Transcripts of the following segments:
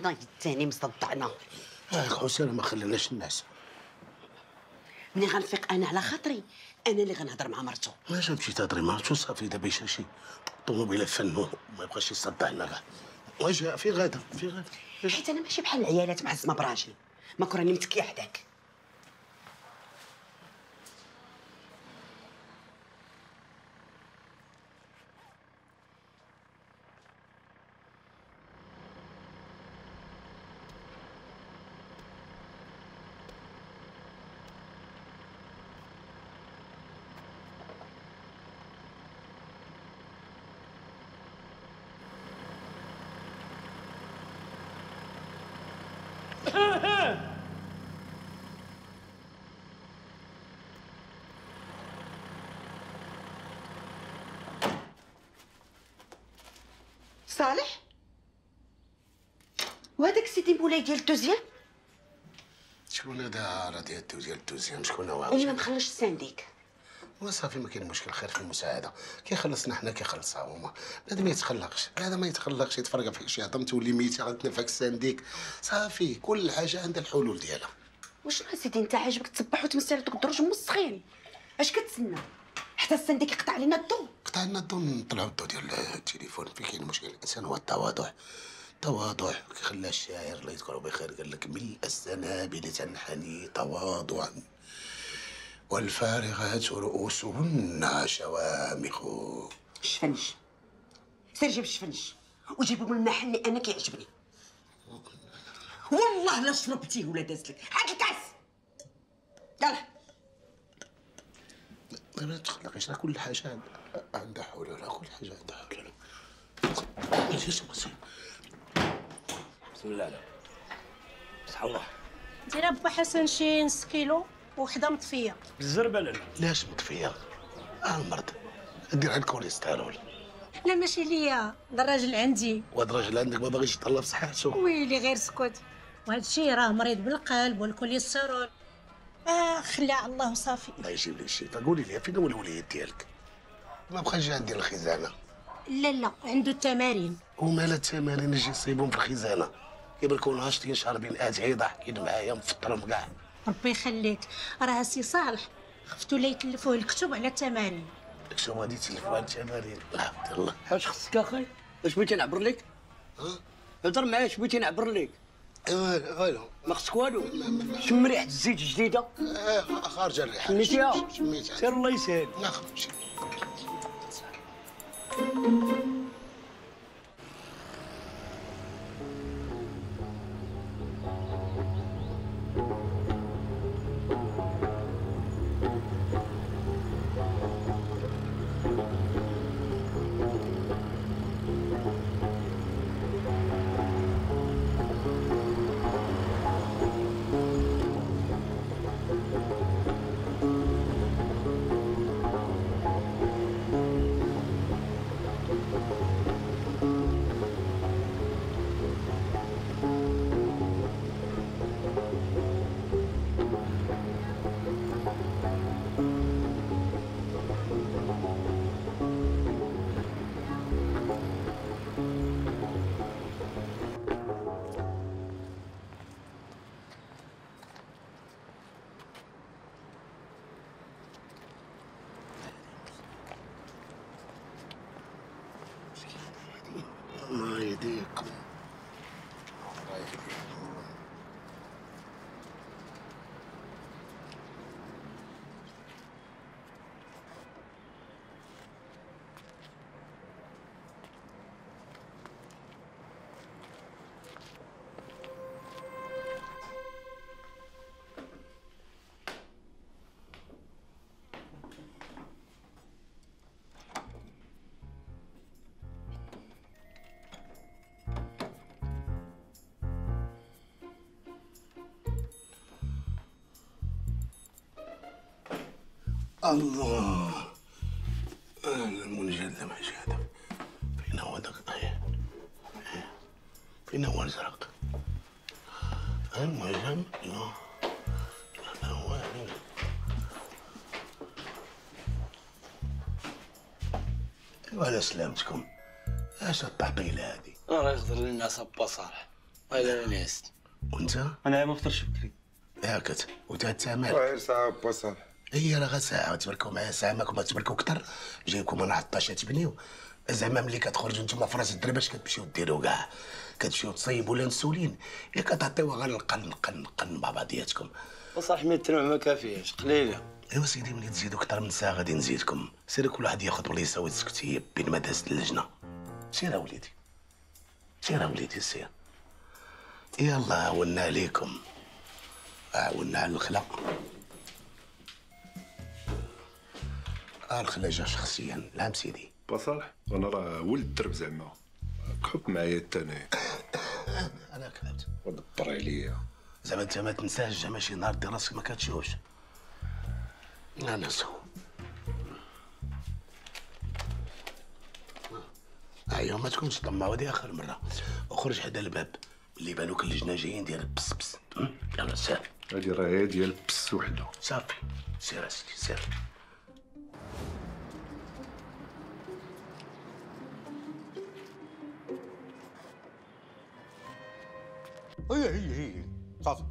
النايت الثاني مصدعنا. هاك حسينه ما خليناش الناس. مني غنفيق انا على خاطري انا اللي غنهضر مع مرتو. واش غتمشي تهضري مع مرتو؟ صافي دابا يشاشي الطوموبيله فنون ما يبقاش يصدعنا كاع. واش في غاده في غاده؟ حيت انا ماشي بحال العيالات معزمه براجل، ما كراني متكيه حداك. صالح وهذاك سيدي مولاي ديال الدوزيام شكون هذا؟ راه ديال الدوزيام شكون هو؟ اللي ما مخلصش السنديك. وصافي ما كاين مشكل، خير في المساعده، كيخلصنا حنا كيخلصها هما. بنادم ما يتقلقش، هذا ما يتقلقش، يتفرقع في شي هضم تولي ميته غنتنفخ السنديك. صافي كل حاجه عندها الحلول ديالها. وشنو سيدي انت عاجبك تسبح وتمسي على دوك الدرج مسخين؟ اش كتسنى حتى السنديك يقطع علينا الضو؟ قطع لنا الضو نطلعوا الضو ديال التليفون. فين كاين المشكل؟ الانسان هو التواضع. التواضع كيخلى الشاعر الله يذكره بخير قال لك: ملء السنابل تنحني تواضعا والفارغات رؤوسهن شوامخ. الشفنج سير جيب الشفنج وجيبو من المحل اللي انا كيعجبني. والله لا شربتيه ولا دازت لك هاد الكاس. يلاه ما تقلقيش، راه كل حاجه عندها حلول، كل حاجه عندها حلول. بسم الله عليك. بصح الله دير با حسن شي نص كيلو وحده مطفيه بالزربه. لا لاش مطفيه؟ المرض دير عند الكوليسترول. لا ماشي ليا، هذا الراجل عندي. وهذا الراجل عندك ما باغيش يطلع بصحته. ويلي غير سكوت، وهذا الشيء راه مريض بالقلب والكوليسترول. خلع الله وصافي. الله يجيب لي شي. قولي لي فين هو الوليد ديالك؟ ما بقاش عندي الخزانه. لا لا عنده التمارين. ومال التمارين يجي يصيبهم في الخزانه؟ كيبركون هاشطين شاربين اتعيضه حكين معايا مفطرهم كاع. ربي يخليك، راه سي صالح خفتو لا يتلفوه الكتب على التمارين. شنو غادي يتلفوه على التمارين؟ لا حول الله. اش خصك اخي؟ اش بغيتي نعبر لك؟ هضر معايا، اش بغيتي نعبر لك؟ والو ما خصك والو. شم ريحه الزيت الجديده. خارجه الريحه. شميتيها؟ شميتها. سير الله يسهل. لا خمشي. الله المنجد مجاده. فين هو داك الطير؟ فين هو الازرق؟ المهم هذا هو. ايوا على سلامتكم. اش الطحبيله هذه؟ راه يخضر لنا صبا صالح. أنا ناس. وأنت؟ أنا ما فطرتش بكري. هاكت وتغدى مالك؟ غير ساعة با صافي. هي راه غير ساعة تباركوا معايا ساعة ماكم تباركوا كثر جايكم أنا 11 تبنيو زعما ملي كتخرجوا نتوما في راس الدرب اش كتمشيو ديروا كاع كتمشيو تصيبوا ولا نسولين يا كتعطيوها غير القن قن قن مع بعضياتكم. وصح حميد التنوع ما كافياش قليله. ايوا سيدي ملي تزيدوا كثر من ساعة غادي نزيدكم سير كل واحد ياخذ ولا يساوي تسكتيه بين ما دازت اللجنة. سير اوليدي سير اوليدي سير يلا عاونا عليكم عاونا على الخلا. الخلا جا شخصيا العام سيدي بصالح وانا راه ولد الدرب زعما كحب معايا الثاني. انا كذبت ودبر عليا زعما انت ما تنساش زعما شي نهار دير راسك ما كتشوفش. انا سو ايوا ما تكونش ضمه ودي اخر مره وخرج حدا الباب اللي بالوك اللجنه جايين ديال بس بس يلا سير. هادي راه هي ديال بس وحده صافي سير اسيدي سير. هي هي هي صافي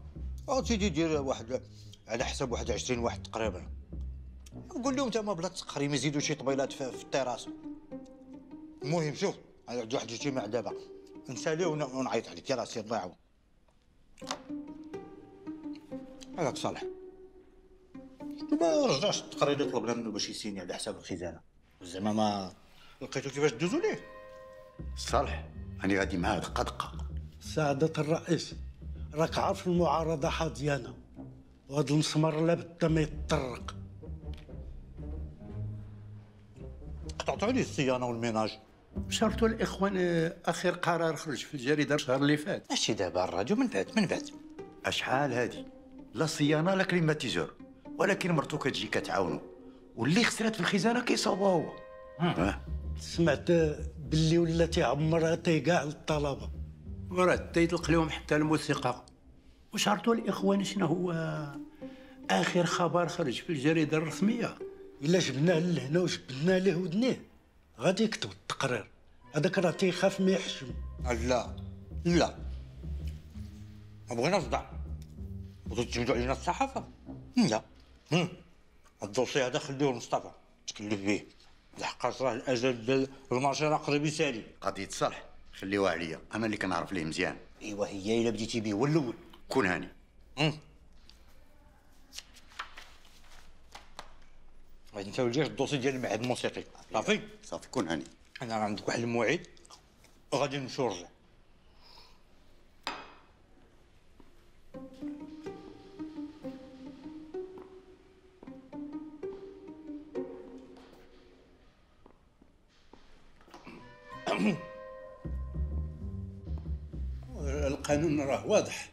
غتجي دير واحد على حساب واحد 20 واحد تقريبا نقول لهم تما بلا تسخري ما يزيدوش شي طبيلات في التراس. المهم شوف انا عندي واحد الاجتماع دابا نساليه ونعيط عليك يلاه سير الله يعاون. هذاك صالح ما رجعش التقرير اللي طلبنا منه باش يسيني على حساب الخزانه زعما ما لقيتو كيفاش دوزو ليه. صالح انا غادي معاه دقه دقه. سعادة الرئيس راك عارف المعارضة حاضيانة وهذا المسمر لابد ما يتطرق. قطعتو عليه الصيانة والميناج شرطوا الإخوان. آخر قرار خرج في الجريدة الشهر اللي فات. ماشي دابا الراجل من بعد أشحال هادي لا صيانة لا كليماتيزور ولكن مرتو كتجي كتعاونو واللي خسرات في الخزانة كيصاوبها هو. سمعت باللي ولا تيعمرها تيكاع للطلبة وراه تيطلق لهم حتى الموسيقى. وشرطوا الاخوان شنو هو اخر خبر خرج في الجريده الرسميه. الا جبناه لهنا وجبناه ليه ودنيه غادي يكتب التقرير هذاك راه تيخاف ما يحشم. لا لا ما بغيناش نضع وتجبدوا علينا الصحافه. لا الدوسي هذا خليه لمصطفى تكلف به لحقاش راه الاجل ديال المشروع قريب يسالي. قضيه صالح خليوها عليا انا اللي كنعرف ليه مزيان. ايوا هي الا بديتي بيه هو الاول كون هاني. غادي نساوي لك الدوسي ديال المعهد الموسيقي صافي صافي كون هاني. انا راه عندك واحد الموعد وغادي نمشي ونرجع. القانون راه واضح.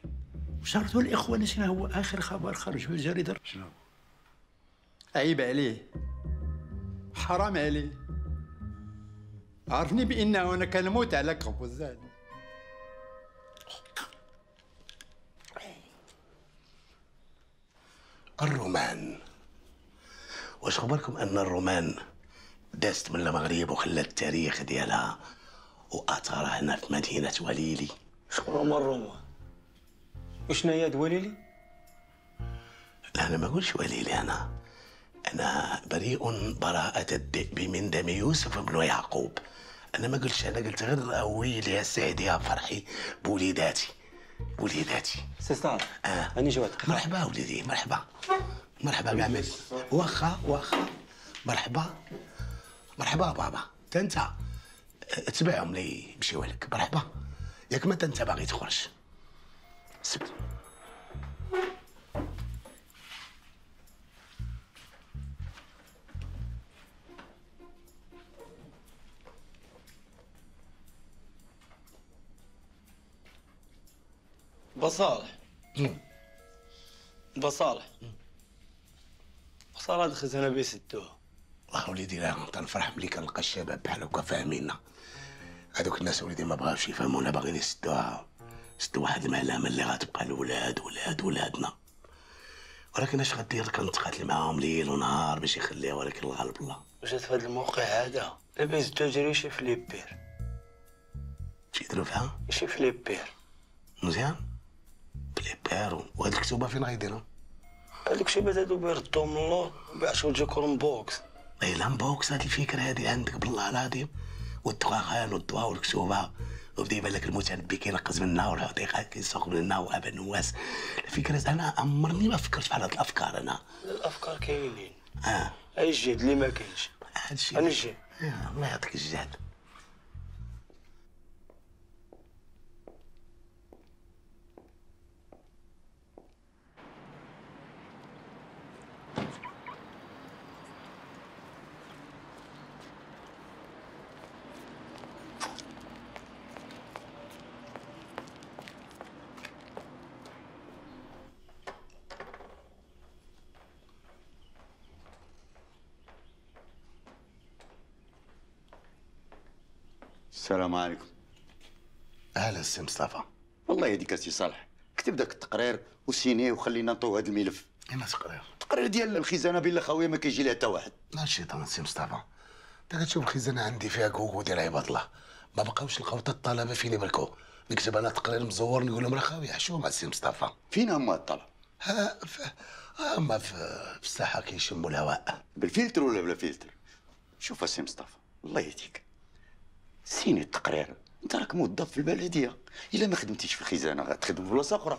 وشرطوا الاخوان شنو هو اخر خبر خرج في الجريده شنو. عيب عليه حرام عليه عرفني بانه انا كنموت على كبوزان. الرومان واش خبركم ان الرومان دازت من المغرب وخلات التاريخ ديالها واثارها هنا في مدينه وليلي. روما وشنا هي وليلي؟ لا انا ما قلتش وليلي انا بريء براءة الذئب من دم يوسف بن يعقوب. انا ما قلتش انا قلت غير ويلي يا سعيد يا فرحي بوليداتي سيستان. راني جواتك. مرحبا وليدي مرحبا بعمل. واخا مرحبا بابا انت تبعهم لي يمشيو لك مرحبا ياك متى انت باغي تخرج. سبت بصالح هاد الخزانه بي سدوها. الله وليدي راه تنفرح ملي كنلقى الشباب بحال هكا فاهميننا. هادوك الناس وليدي ما بغاوش يفهمونا باغيين يسدوا واحد المعلمه اللي غتبقى لولاد ولادنا ولكن اش غدير كنتقاتل معاهم ليل ونهار باش يخليها ولكن الغالب الله. وجات في هذا الموقع هذا لاباس التجري شي فليبير شي يديروا فيها شي فليبير مزيان بليبيرو وهاد الكتوبه فين غيديرها؟ هاد الكتوبات هادو بردتهم للنور وباعتو لجيكورم بوكس. اي لان بوكس هاد الفكره هادي عندك بالله العظيم، والدخان والضواء والكتوبه وبدا يبان لك المتنبي كينقز منها والحديقه كيسوق منها وابا نواس. الفكره انا عمرني ما فكرت بحال هاد الافكار. انا الافكار كاينين. اي جهد اللي ما كاينش هادشي. انا الجهد الله يعطيك الجهد. السلام عليكم. اهلا السي مصطفى. والله يهديك السي صالح، كتب داك التقرير وسينيه وخلينا نطوي هذا الملف. ايما تقرير؟ التقرير ديال الخزانه بالله خاويه ما كيجي ليه حتى واحد. ماشي طبعا السي مصطفى، انت كتشوف الخزانه عندي فيها كوكو ديال عباد الله، ما بقاوش لقاو حتى الطلبه فين يبركوا. نكتب انا تقرير مزور نقول لهم راه خاويه حشومه مع السي مصطفى. فين هما الطلبه؟ هما في الساحه كيشموا الهواء. بالفلتر ولا بلا فلتر؟ شوف السي مصطفى الله يهديك، سيني التقرير، انت راك موظف في البلديه، الا ما خدمتيش في الخزانه غتخدم في بلاصه اخرى.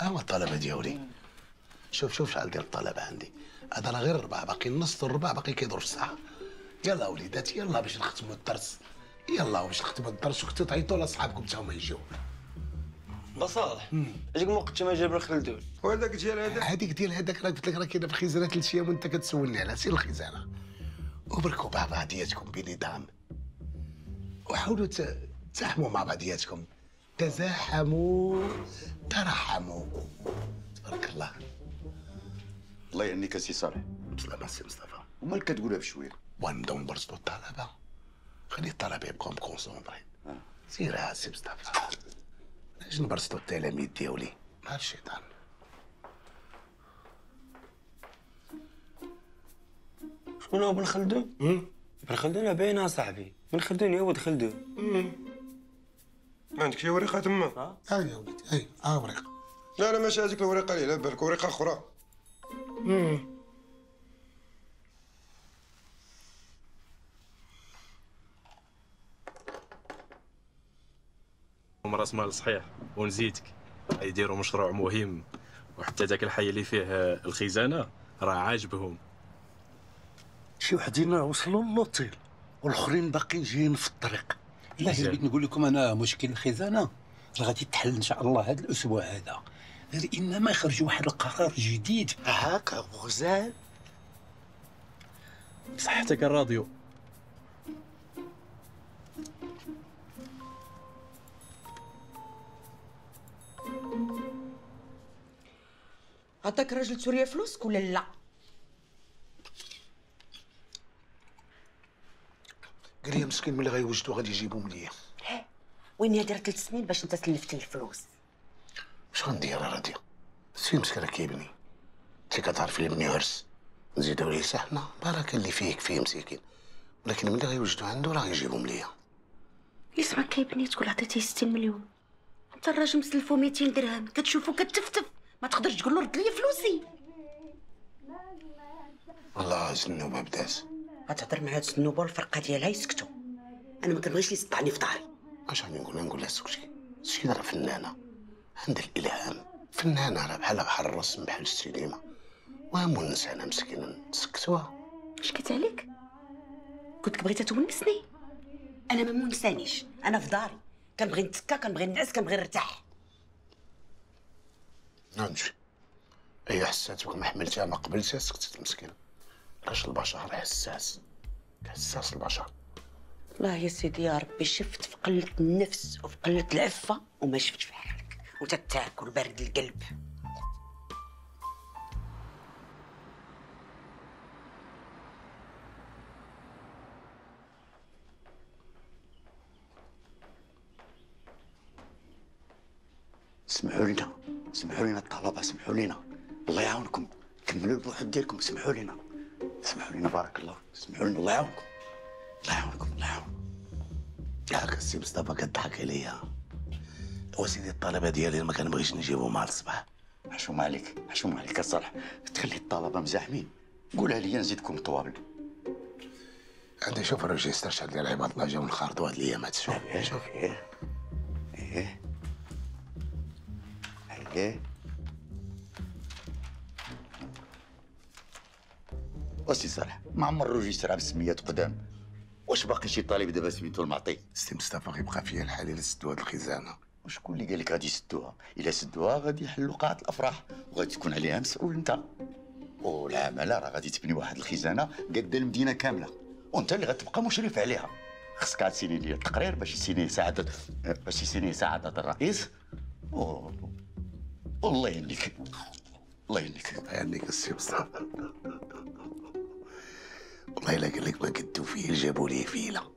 هما الطلبه ديالي، شوف شحال ديال الطلبه عندي، هذا راه غير الربع، باقي النص الربع باقي كيدور في الساعه. يلا وليدات يلا باش نختموا الدرس، يلا باش نختموا الدرس وكنتو تعيطوا لصحابكم حتى هما يجيو. بصالح اجيك ما وقتش ما جاب الخلدون وهذاك ديال هذاك هذيك ديال هذاك. راه قلت لك راه كاينه في الخزانه ثلاث ايام وانت كتسولني على سير الخزانه. وبركوا مع بعضياتكم بنظام، وحاولوا تزاحموا مع بعضياتكم. تزاحموا ترحموا. تبارك الله. الله يهنيك السي صالح. بسلامة السي مصطفى. ومالك كتقولها بشويه؟ ونبداو نبرزوا الطلبه، خلي الطلبه يبقاو مكونسونطرين. سيرها السي مصطفى. علاش نبرزوا التلاميذ ديالي مع الشيطان؟ شكون هو بن خلدون؟ بن خلدون باينه صاحبي، بن خلدون هو دخلدون. عندك شي وريقه تما؟ اي يا وليدي اي. وريقه. لا ماشي هذيك الوريقه اللي على بالك، وريقه اخرى. راس مال صحيح ونزيدك يديروا مشروع مهم، وحتى ذاك الحي اللي فيه الخزانه راه عاجبهم. شي وحدين وصلوا للوطيل والاخرين باقيين جايين في الطريق. لا غير بغيت نقول لكم انا مشكل الخزانه راه غادي يتحل ان شاء الله هذا الاسبوع هذا، غير انما يخرجوا واحد القرار جديد. هاكا غزال صحتك الراديو. عطاك راجل سوريا فلوسك ولا لا؟ قال لي مسكين ملي غيوجدو غادي يجيبهم ليا. وين هي درت 3 سنين باش انت تلفتي الفلوس؟ واش غندير راضيه؟ سي مسكين راه كيبني، انت كتعرف لي بني عرس، نزيدو ليه صحنا البركه اللي فيك فيه مسكين، ولكن ملي غيوجدو عنده راه غيجيبهم ليا. يسمع كيبني تقول عطيتيه 60 مليون، انت الراجل مسلفو 200 درهم، كتشوفو كتفتف ما تقدرش تقول له رد لي فلوسي. والله الزنوبه بدات غتهضر مع هاد السنوبه والفرقه ديالها يسكتوا. انا ما كنبغيش يسطعني في ظهري. اش غادي نقول لها؟ سكتي سكتي، راه فنانه عندها الالهام، فنانه راه بحالها بحال الرسم بحال السينما. وهم الانسانه مسكينه سكتوها. اش كنت عليك؟ كنت بغيتها تونسني؟ انا ما مونسانيش، انا في داري كنبغي نتكا، كنبغي نعس، كنبغي نرتاح. نمشي. اي حسات بك ما حملتها ما قبلتها سكتت مسكينه. علاش البشر حساس، حساس البشر. والله يا سيدي يا ربي شفت في قلة النفس وفي قلة العفة وما شفتش في حالك، وتتاكل بارد القلب. سمحوا لنا الطلبة، سمحوا لنا الله يعاونكم، كملوا البحث ديالكم، سمحوا لنا اسمحوا لنا بارك الله، اسمحوا لنا الله يعاونكم الله يعاونكم الله يعاونكم. يا اخي السي مصطفى كان ضحك عليا. هو سيدي الطلبه ديالي اللي ما كنبغيش نجيبهم مع الصباح. هشوم عليك هشوم عليك الصراحه، تخلي الطلبه مزاحمين، قولها لي نزيدكم طوابل. عندي شوف الريجيستر شحال ديال عباد الله جاو نخرطوا هاد الايامات. شوف شوف وسي صالح، ما عمر الريجيستر بسميات قدام. واش باقي شي طالب دابا سميتو المعطي؟ سي مصطفى غيبقى فيا الحال الا سدوا هاد الخزانه. وشكون اللي قال لك غادي يسدوها؟ الا سدوها غادي يحلوا قاعة الافراح وغادي تكون عليها مسؤول انت. والعماله راه غادي تبني واحد الخزانه قد المدينه كامله، وانت اللي غتبقى مشرف عليها. خصك عاد تسيني ليا التقرير باش يسينيه سعاده الرئيس. والله يهنيك الله يهنيك الله يهنيك السي مصطفى. والله الا قال لك ما قدو فيه جابوا ليه فيله.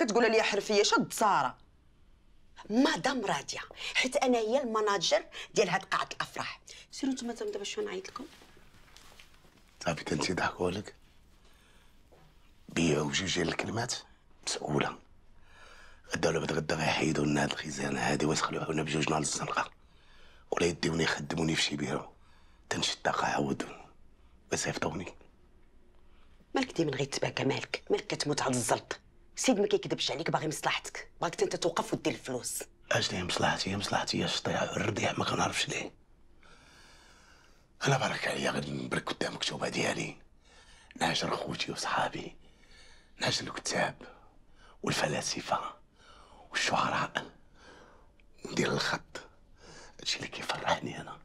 كتقول لي حرفيه شد ساره مدام راضيه، حيت انا هي المناجر ديال هاد قاعه الافراح. سيروا نتوما دابا شو نعيط لكم. صافي كنتي ضحكوا لك بيعوا بجوج ديال الكلمات مسؤوله. غدا ولا بعد غدا غيحيدوا لنا هاد الخزانه هادي ويسخلوها لنا بجوجنا للزنقه، ولا يديوني يخدموني في شي بيرو تنشد الطاقه عاودوا ويصيفطوني. مالك ديما غيتباكى؟ مالك كتموت على الزلط؟ سيد ما كيكذبش عليك، باغي مصلحتك، باغيك انت توقف ودير الفلوس. اشني مصلحتي؟ مصلحتي هي الشطيعه والرديع ما كنعرفش ليه. انا بارك عليا غادي نبرك قدام المكتوبه ديالي، نعاشر خوتي وصحابي، نعاشر الكتاب والفلاسفه والشعراء، ندير الخط. هادشي اللي كيفرحني انا.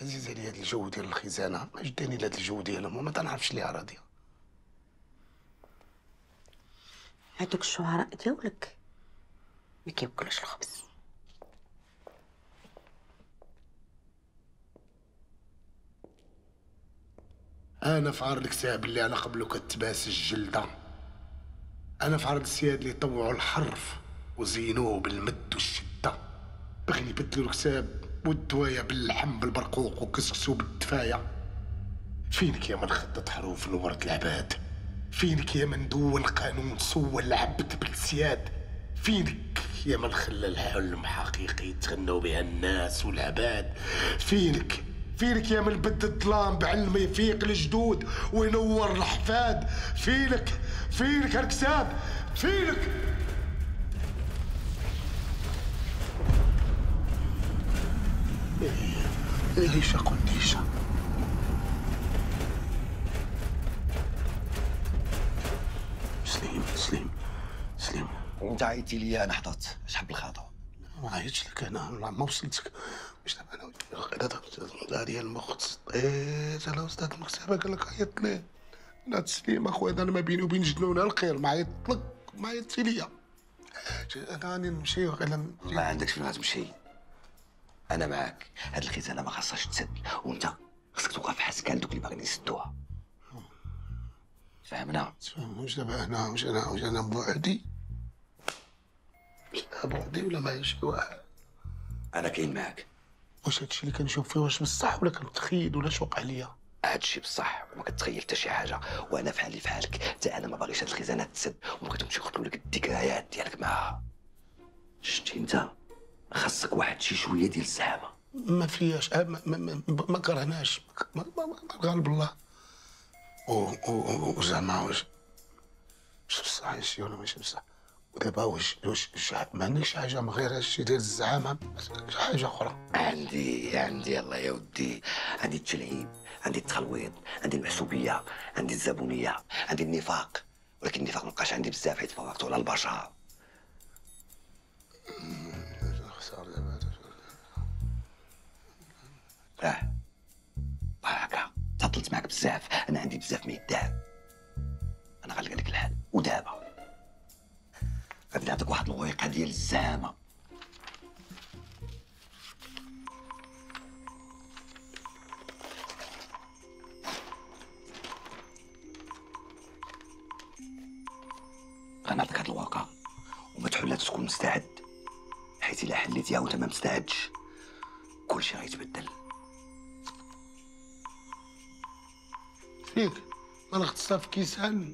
عزيز عليا هاد الجو ديال الخزانه، ما جداني لهاد الجو ديالهم وما تنعرفش ليها. راضيه هادوك الشعراء ديالك ما كياكلوش الخبز. انا في عرض الكتاب اللي على قبله كتباس الجلده، انا في عرض السياد اللي طوعوا الحرف وزينوه بالمد والشده، بغيني يبدلوا الكتاب والدوايا باللحم بالبرقوق وكسكسو بالدفايه. فينك يا من خطط حروف نورة العباد؟ فينك يا من دون قانون سوى العبد بالسياد؟ فينك يا من خلى الحلم حقيقي يتغنوا بها الناس والعباد؟ فينك يا من بدى الظلام بعلم يفيق الجدود وينور الحفاد؟ فينك هالكتاب؟ فينك؟ ليش قديشة سليم سليم انت عيطتي لي انا حضرت شحال بالخاطر. ما عيطتش لك انا، ما وصلتك. واش دابا انا هذا ديال المخ تسطيت على استاذ المكتبه قال لك عيط ليه؟ لا تسليم اخويا، انا ما بيني وبين جنون الخير ما عيطت لك، ما عيطتي ليا. انا راني نمشي وغالا. ما عندكش فين غتمشي، انا معاك. هاد الخزانه ما خاصهاش تسد، وانت خصك توقف حاسك عند دوك اللي باغيين يسدوها. فهمنا؟ واش دابا هنا واش انا بوحدي؟ ولا معايا شي واحد؟ انا كاين معاك. واش هادشي اللي كنشوف فيه واش بصح ولا كنتخيل ولا شوق عليا؟ هادشي بصح وما كتخيل حتى شي حاجه، وانا فحالي فحالك، حتى انا ما باغيش هاد الخزانه تسد وما كتمشي يقتلوا لك الذكريات ديالك معاها. شتي انت خاصك واحد شي شويه ديال الزعامه. ما فياش، ما كرهناش، غالب الله. و زعما واش بصح هادشي ولا ماشي بصح؟ ودابا واش ما عندكش حاجه من غير هادشي ديال الزعامه، شي حاجه اخرى؟ عندي يلاه يا ودي، عندي التلعيب، عندي التخلويط، عندي المحسوبيه، عندي الزبونيه، عندي النفاق. ولكن النفاق مابقاش عندي بزاف حيت فوقت ولا البشر. بركة تعطلت معك بزاف، أنا عندي بزاف ما يدار. أنا غنلقى لك الحل، ودابا غادي نعطيك واحد الغويقة ديال الزعامة. غنعطيك هاد الغويقة وما تحلها تكون مستعد، حيت إلا حليتيها وأنت ما مستعدش كلشي غيتبدل. فيك ما نغطسها في كيس هن،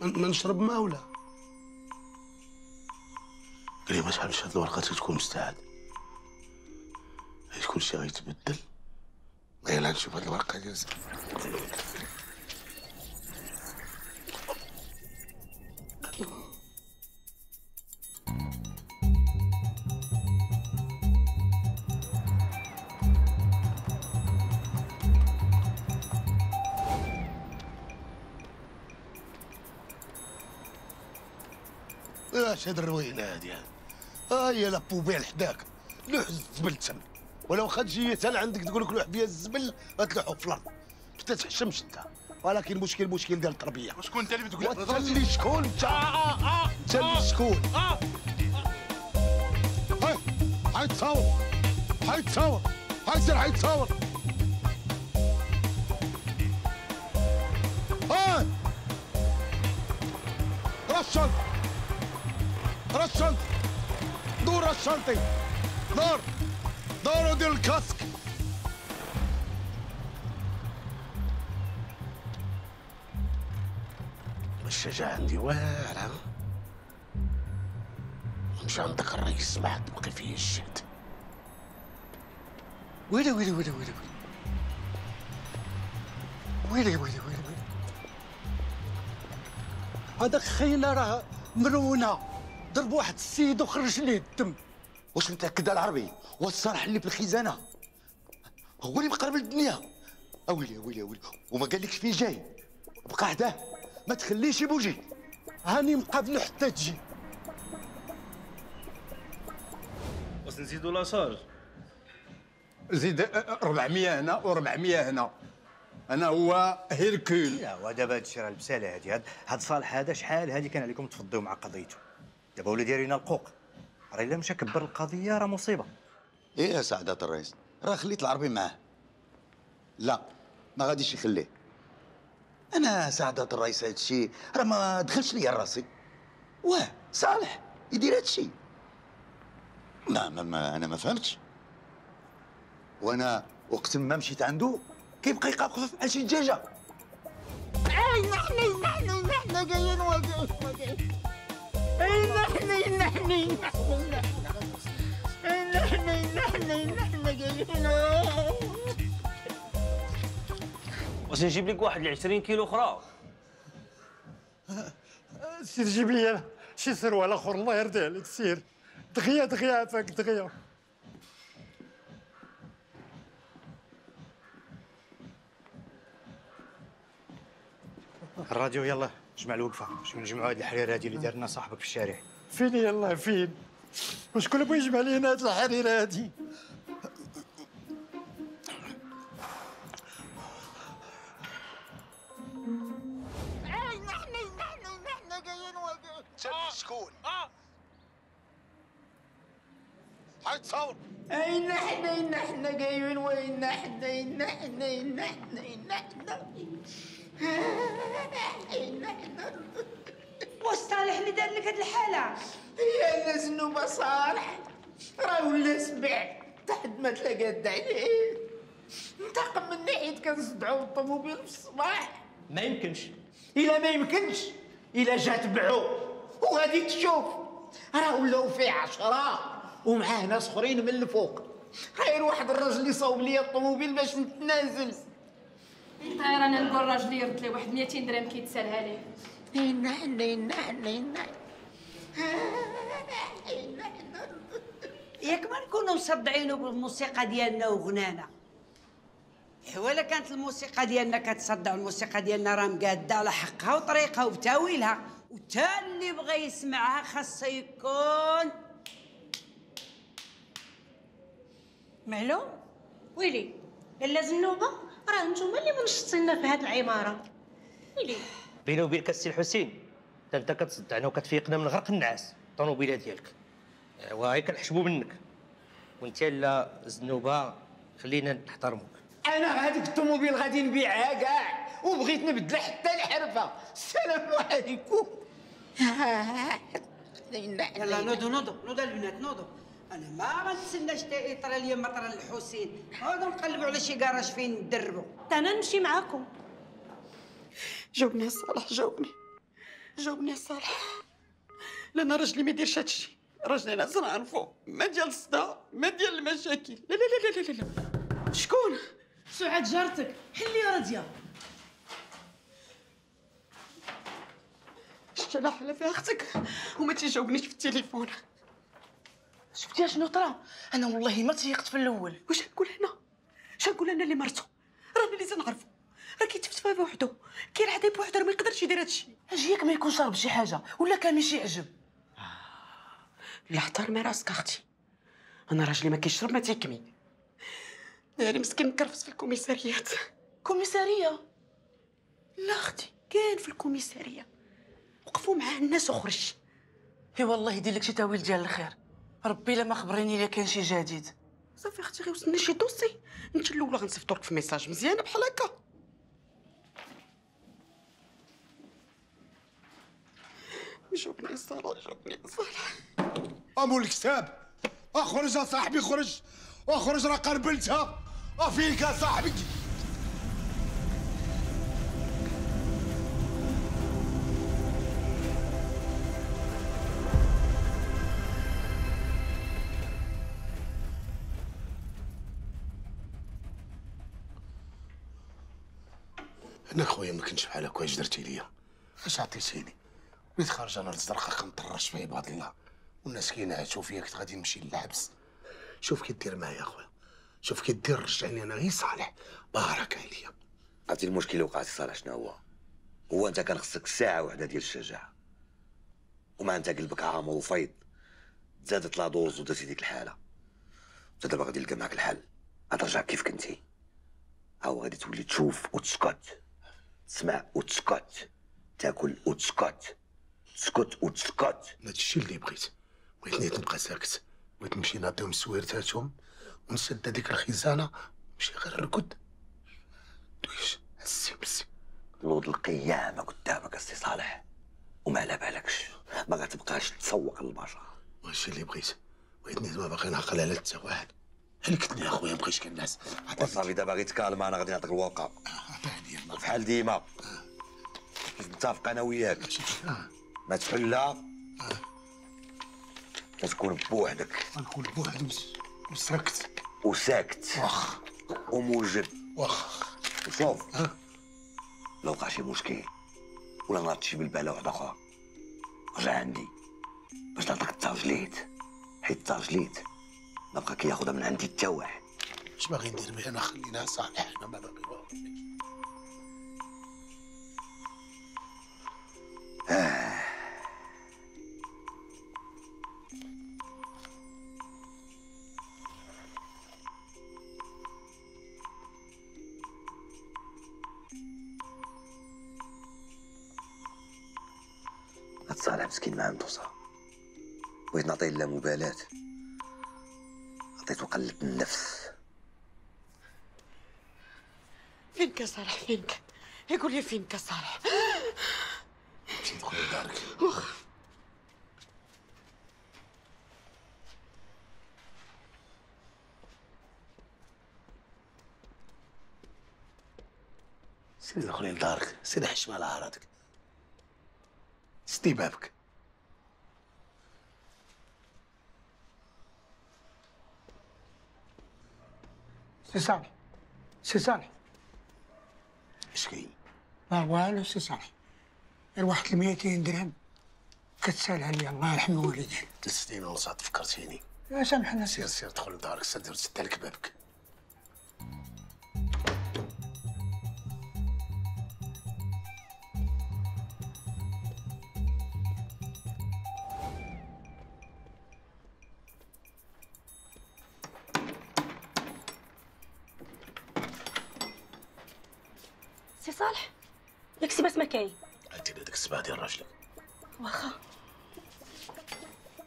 ما نشرب ما ولا قالي ما تحلش هاد الورقة تكون مستعد، حيت كلشي غيتبدل. يلا نشوف هاد الورقة ديال اش هاد الروينه هادي؟ ها هي لابو بيع لحداك لوح الزبل تم، ولو خا تجي تال عندك تقول لك لوح بيا الزبل غتلوحو في الارض حتى تحشمش انت. ولكن المشكل ديال التربيه. وشكون انت اللي بتقول هاد اللي شكون انت؟ انت اللي شكون؟ هاي تصاور، هاي تصاور، هاي سير، هاي تصاور. هاي رشد، رشد، دور رشدتي، دور ودير الكاسك. الشجاعة عندي واعرة، ونمشي عندك الرئيس مع تبقي فيه الشهد. ويلي ويلي ويلي ويلي ويلي ويلي ويلي، هذاك خينا راه مرونة، ضرب واحد السيد وخرج ليه الدم. واش متأكد العربي؟ واش الصالح اللي في الخزانة هو اللي مقرب الدنيا؟ أويلي أويلي أويلي، وما قالكش فين جاي، بقى حداه ما تخليش يبوجي. هاني مقابله حتى تجي. واش نزيدو لاشارج؟ زيد 400 هنا و400 هنا. أنا هو هيركول. إيوا دابا هادشي راه لبسالة هادي، هاد صالح هذا شحال هادي كان عليكم تفضيو مع قضيته. دابا ولا دايرين القوق، راه الا مشى كبر القضيه راه مصيبه. ايه يا سعاده الرئيس، راه خليت العربي معاه. لا ما غاديش يخليه. انا سعاده الرئيس هادشي راه ما دخلش ليا راسي. واه صالح يدير هادشي؟ ما انا ما فهمتش. وانا وقت ما مشيت عنده كيبقى يقاقف على شي دجاجه. نحن جايين واقفين. واش نجيب لك واحد 20 كيلو اخرى؟ سير جيب لي شي سروال اخر، الله يرضي عليك سير. دغيا دغيا عافاك دغيا. الراديو يلا جمع الوقفه، باش نجمعوا هاد الحرير هادي اللي دار لنا صاحبك في الشارع. فين يلا فين؟ وشكون بغى يجمع لينا هاد الحرير هادي؟ نحن جايين واقفين. انت شكون؟ هاي تصاور. نحن جايين وين؟ نحن واش صالح اللي دار لك هاد الحاله؟ يا زنوبه صالح راه ولا سبع تحت ما تلاقات عليه، انتقم مني حيت كنصدعو الطوموبيل في الصباح. ما يمكنش، الا ما يمكنش الا جا تبعو وغادي تشوف راه ولاو فيه 10 ومعاه ناس اخرين من الفوق. غير واحد الراجل اللي صاوب ليا الطوموبيل باش نتنازل. انت رانا نقول راجلي يرد لي واحد 200 درهم كيتسالها ليه. ياك ما نكونوا مصدعينو بالموسيقى ديالنا وغنانا. ولا كانت الموسيقى ديالنا كتصدع، الموسيقى ديالنا راه مقاده على حقها وطريقها وبتاويلها، وتا اللي بغى يسمعها خاصه يكون معلوم ويلي لاله زنوبه راه نتوما اللي منشطينا في هاد العماره. ويلي بيني وبينك السي الحسين انت كتصدعنا وكتفيقنا من غرق النعاس الطوموبيله ديالك وهاي كنحشبوا منك وانت لا زنوبه خلينا نحترموك. انا هذيك الطوموبيل غادي نبيعها كاع وبغيت نبدل حتى الحرفه. السلام عليكم. يلا نوضوا نوضوا نوضوا البنات نوضوا. انا ما غنتسناش حتى يطرى ليا مطرى الحسين. نوضوا نقلبوا على شي كراج فين ندربوا. انا نمشي معاكم. جاوبني الصالح جاوبني جاوبني الصالح لان رجلي ما يديرش هادشي. رجلي انا نعرفو ما ديال الصدى ما ديال المشاكل. لا لا لا لا لا شكون؟ سعاد جارتك. حلي راضيه شتلا حلا فيها اختك وما تيجاوبنيش في التليفون. شفتي شنو طرا؟ انا والله ما تيقت في الاول. واش نقول هنا؟ اش نقول انا اللي مرتو؟ راني اللي تنعرفو راه كيتفتفى بوحدو كيرحد بوحدو ما يقدرش يدير هادشي. اجي ياك ما يكون شرب شي حاجه ولا كان شي عجب. لا احترمي راسك اختي. انا راجلي ما كيشرب ما تيكمي. ناري مسكين مكرفس في الكوميساريات. كوميساريه؟ لا اختي كان في الكوميساريه وقفوا معاه الناس وخرج. اي والله يدير لك شي تاويل ديال الخير. ربي الا ما خبريني الا كان شي جديد. صافي اختي غير وصلني شي دوسي انت الاولى غنصيفط لك في ميساج مزيانه بحال هكا. جاوبني الصالح جاوبني الصالح. امو الكتاب اخرج اصاحبي خرج اخرج راه قربلتها افيك اصاحبي. انا خويا ما كنتش بحال هكا. واش درتي ليا؟ اش عطيتيني؟ بغيت خارج انا للزرقاء كنطرش فيه بعض الله والناس كينعتو فيا كنت غادي نمشي للحبس. شوف كدير معايا اخويا شوف كدير رجعني انا غير صالح بارك عليا. عرفتي المشكل اللي وقع في صالح شنو هو؟ هو انت كان خصك ساعه واحده ديال الشجاعه ومع انت قلبك عامر وفيض زادت لا دوز ودرتي ديك الحاله. انت دابا غادي نلقى معاك الحل. غترجع كيف كنتي او غادي تولي تشوف وتسكت تسمع وتسكت تاكل وتسكت تسكت وتسكت. هادشي اللي بغيت. بغيتني تبقى ساكت. بغيت نمشي نعطيهم سويرتاتهم ونسد هذيك الخزانه نمشي غير نرقد. دويش هسي بسي نوض القيامه قدامك السي صالح وما على بالكش ما غتبقاش تسوق للبشر. هادشي اللي بغيت. بغيتني دابا باقي نعقل على حتى واحد. هلكتني اخويا مابقيتش كنعس. صافي دابا غير تكالم انا غادي نعطيك الواقع. عطيني بحال ديما متفق انا وياك. ما تحلها كتكون بوحدك. غنكون بوحدي وساكت وساكت واخ وموجب واخ. وشوف لو وقع شي مشكل ولا ناضت شي بالباله وحده اخرى رجع عندي باش نعطيك الترجليت حيت الترجليت ما بقى كياخذها من عندي حتى واحد. اش باغي ندير بها انا؟ خليناها صالح انا ما باغي والو. هاد صالح مسكين ما عندو صح بغيت نعطيه اللامبالاة عطيتو قلة النفس. فينك يا صالح فينك؟ يقول لي فينك يا صالح؟ مشي تدخل لدارك. سيدي دخلي لدارك سيدي حشم على عراضك سدي بابك. سي صالح سي صالح اش كاين؟ ما والو سي صالح غير واحد 200 درهم كتسال عليا الله يرحم والديك. تسدينا ونصات فكرتيني. لا سامحنا سير سير دخل لدارك سدير سد لك بابك. سي صالح لك سي بس مكاي انت بدك تسبعدي راجلك واخا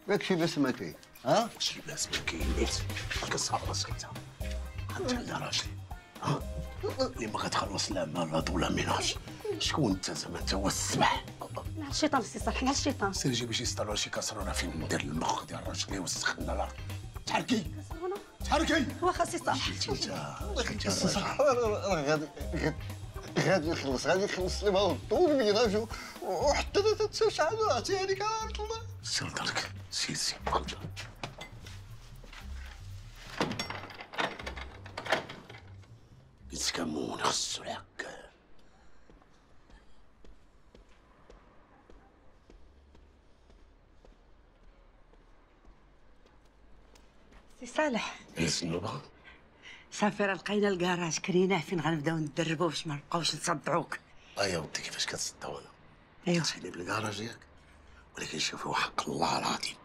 لك شي بس مكاي ها شي بس مكاي قصها راسك انت لا راجلي ها اللي ما غتخلص لا مال ولا ميناج شكون انت زعما انت هو السبح مع الشيطان سي صالح مع الشيطان سير جيب شي سطالو شي كاسرونه فين ندير المخ ديال راجلي وسخنا الارض تحركي تحركي واخا سي صالح انت غادي يخلص غادي يخلص لي بها طول بيناجو وحتى تتشعلو عطي هذيك عرفت الله سير دارك سير بقدر يتكمون خصو الحق سي صالح السنوبه سافر لقينا الكراج كريناه فين غنبداو ندربو باش ما نبقاوش نصدعوك. ايا ودي كيفاش كتصدعو انا؟ ايوا كتحلي بالكراج ياك ولكن شوفي وحق الله العظيم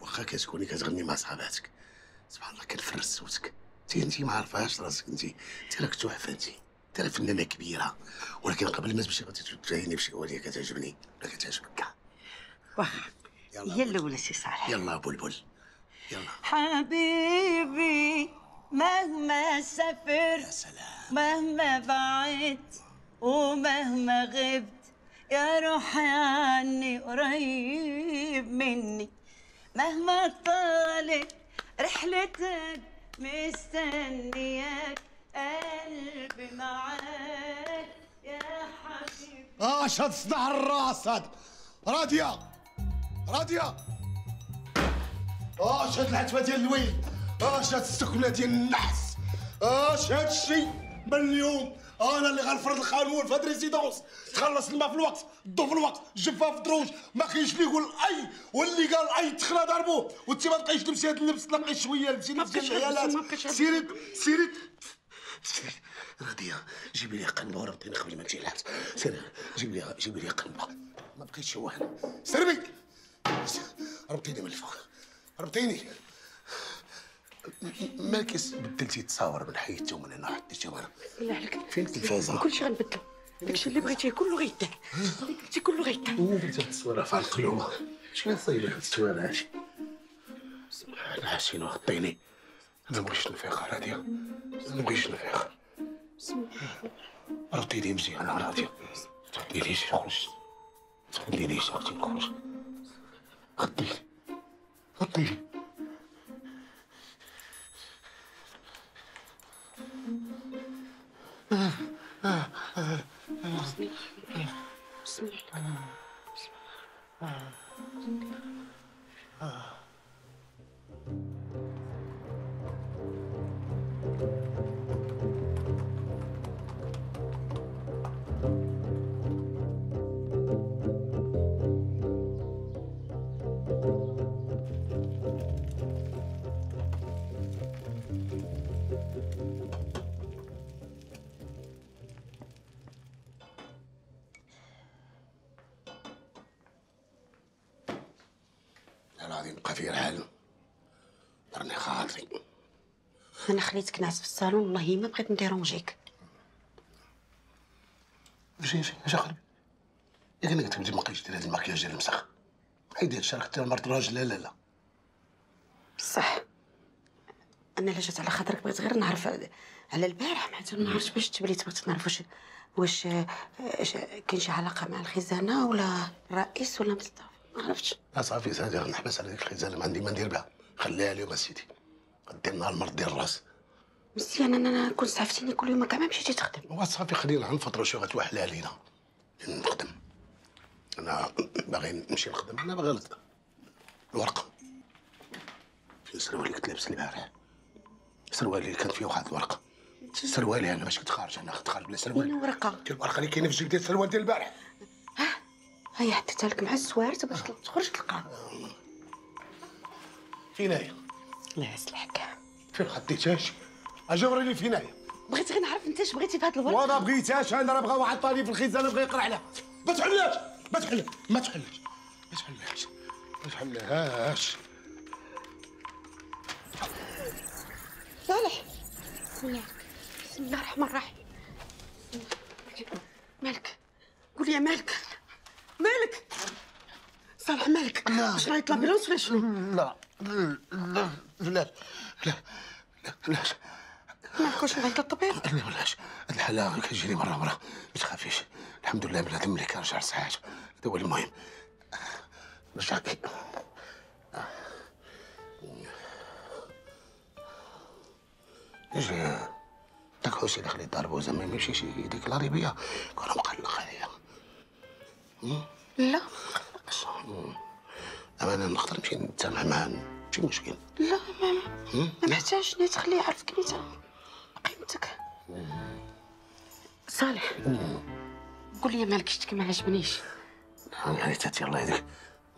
واخا كتكوني كتغني مع صحاباتك سبحان الله كتفرس صوتك انتي ما عارفاش راسك انتي راك تحفه انتي راه فنانه كبيره ولكن قبل ما تمشي غادي تجاهيني بشي اغنيه كتعجبني ولا كتعجبك كاع. واخا هي الاولى سي صالح يلا بلبل يلا حبيبي مهما سافرت مهما بعدت ومهما غبت يا روحي عني قريب مني مهما طالت رحلتك مستنياك قلبي معاك يا حبيبي اش هتصدع الراس هذا راضية اش هاد العتبة ديال الويل اش هاد السكنه ديال النحس اش هاد الشيء من اليوم انا اللي غنفرض القانون في هاد ريزيدونس تخلص الماء في الوقت الضو في الوقت الجفاف في الدروج ما كاينش اللي يقول اي واللي قال اي تخرا ضربوه وانت ما بقيتش تلبسي هاد اللبس لا بقيت شويه لبسي نفس العيالات سيري راضيه جيبي لي قنبه وربطيني قبل ما تيلعب سيري جيبي لي قنبه ما بقيتش شي واحد سربي ربطيني من الفوق ربطيني مالك بدلتي تصاور من حيدتي ومن هنا حطيتي هنا لا عليك فين التلفازه كلشي غنبدلو داكشي اللي بغيتيه كله غيتاه اللي قلتي كله غيتاه وبدات التصويره في القلومه شنو صايبه هاد التصويره هادشي سبحان العشين وغطيني ما بغيتش نفيق راضيه ما بغيتش نفيق رطيني مزيان راضيه تخلينيش نخرج تخلينيش اختي نخرج خديني أنا خليتك نعس في الصالون والله ما بغيت نديرونجيك. مشي قلبي. ياك أنا قلت لك ما بقيتش دير هاد الماكياج ديال المسخ. حيد هاد الشرق ديال مرت الراجل لا. بصح أنا لا جات على خاطرك بغيت غير نعرف على البارح حتى ما عرفتش باش تبليت بغيت نعرف واش كاين شي علاقة مع الخزانة ولا الرئيس ولا مصطفى ما عرفتش. لا صافي سادي غنحبس على ديك الخزانة ما عندي ما ندير بها خليها اليوم أسيدي. غدير نهار مرض ديال الراس مزيان انا كنت صعفتيني كل يوم كاع ما مشيتي تخدم وصافي خلينا غنفطروا شي غتوحل علينا نخدم انا باغي نمشي نخدم انا باغي الورقه فين السروال اللي كنت لابس البارح السروال اللي كانت فيه واحد الورقه سروالي انا باش كنت خارج انا كنت خارج بلا سروال الورقه الورقه اللي كاينه في الجيب ديال السروال ديال البارح هاي حطيتها لك مع السوارت باش تخرج تلقاها فين هي الله يصلحك فين خديتهاش اجي وريني فين هي بغيت غير نعرف انت اش بغيتي في هاد الورقه وانا بغيتهاش انا راه بغا واحد طالب في الخزانه بغا يقرا عليها ما تحلهاش صالح بسم الله الرحمن الرحيم مالك؟ قولي يا مالك، مالك صالح، مالك؟ واش راه يطلع بلاص ولا شنو؟ لا لا لا لا لا لا مالك، واش نعيط للطبيب؟ لا بلاش، هاد الحالة غير كتجيني مرة مرة، ما تخافيش، الحمد لله بنادم ملي كنرجع لصحتي، هذا هو المهم. رجعتي اجي داك حوسي داخل الدار بوزا ما يمشيش يديكلاري بيا، كون مقلق عليا. لا مقلقش، أنا نقدر نمشي نتسامح معاه، ماشي مشكل. لا ما محتاجش تخليه يعرف كنيتك قيمتك. صالح قول لي مالك شتكي ما عجبنيش. يعني تاتي الله يهديك،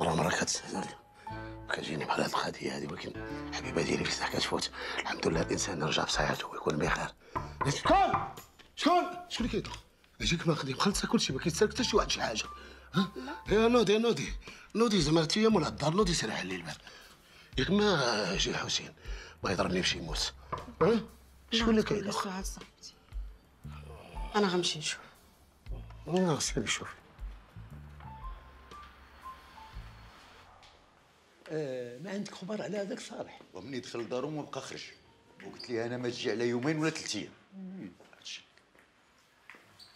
مرة كتستهزاني وكتجيني بحال هاد القضية هادي، ولكن الحبيبة ديالي في الساعة كتفوت، الحمد لله الإنسان رجع بصحته ويكون بخير. شكون؟ شكون اللي كيدوخ؟ أجيك ماخدي مخلصة كلشي، ما كيتسالك حتى شي واحد شي حاجة. ها؟ يا نودي نودي زعما تي مول هاد الدار، نودي سير حل لي الباب. ياك ما جي حسين بغا يضربني بشي موس. ها؟ شكون اللي كيدوخ؟ أنا غنمشي نشوف. لا سيري شوف. ما عندك خبر على هذاك صالح؟ ومني دخل دارو ما بقى خرج، وقلت ليه انا ما تجي على يومين ولا 3 ايام.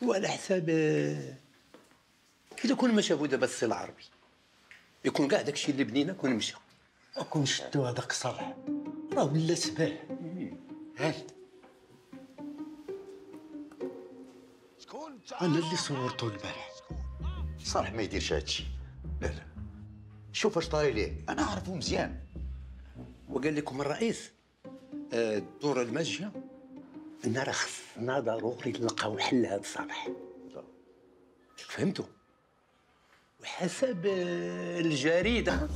وعلى حساب اذا كون ما شافو دابا السي العربي يكون كاع داكشي اللي بنينا كون مشى، كون شدو هذاك صالح راه ولا سباح. انا اللي صورته البارح، صالح ما يديرش هادشي. لا شوف اش طاري ليه، انا عارفه مزيان. وقال لكم الرئيس الدوره الماجيه ان راه خصنا ضروري نلقاو الحل لهذا صالح، فهمتوا؟ وحسب الجريده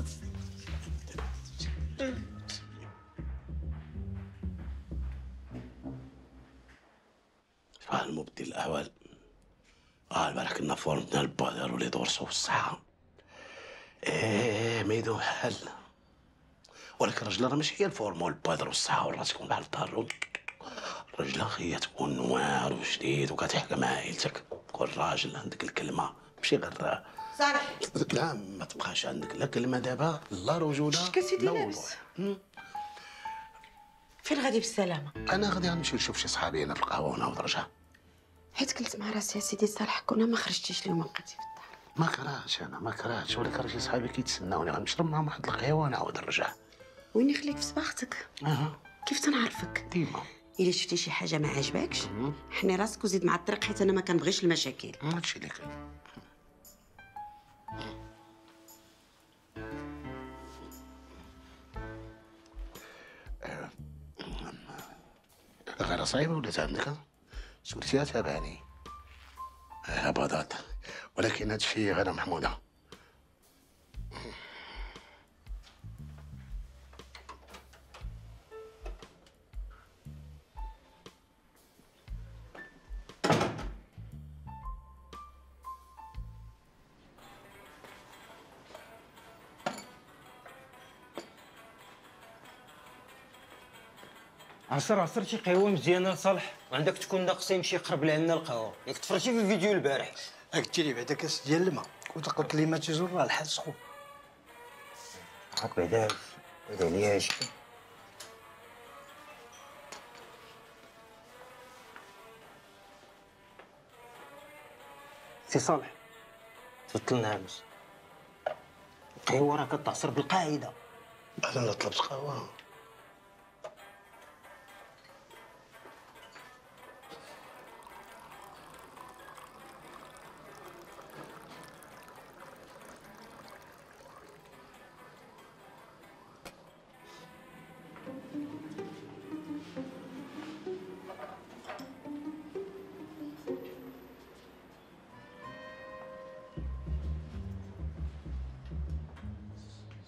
سبحان مبدل الاهوال. البارح كنا فورمتنا البادر ولي دورسو والصحه، ما يدوم حالنا، ولكن الرجله راه ماشي هي الفورمول بادر والصحه وراه تكون بحال الدار. الرجله هي تكون نوار وجديد وكتحكم عائلتك، كون راجل عندك الكلمه، ماشي غير صالح. لا ما تبقاش عندك لا كلمه دابا لا رجوله لا لابس. فين غادي بالسلامه؟ انا غادي غنمشي نشوف شي صحابي هنا في القهوه ونعاود نرجع، حيت قلت مع راسي يا سيدي صالح كون ما خرجتيش اليوم بقيتي. ما كرهتش، انا ما كرهتش، ولكن راه شي صحابي كيتسناوني غنشرب معاهم واحد القهوه ونعاود نرجع. وين يخليك في صباختك؟ كيف تنعرفك؟ ديما الا شفتي شي حاجه ما عجبكش حني راسك وزيد مع الطريق، حيت انا ما كنبغيش المشاكل. هادشي اللي كاين. غير صعيبه ولات عندك شفتيها تابعني هباضات، ولكن هادشي غير محموده. عصر شي قهوه مزيانه صالح، وعندك تكون ناقصين شي قرب لعنا القهوه. ياك تفرجتي في الفيديو البارح، قلت لي بعدا كاس ديال الماء كنت قلت لي ما تيزور راه الحال سخون. هاك بعدا هذا عليا هادشي. سي صالح تفضل. نعمس القهوه راه كتعصر بالقاعده. انا لا طلبت قهوه.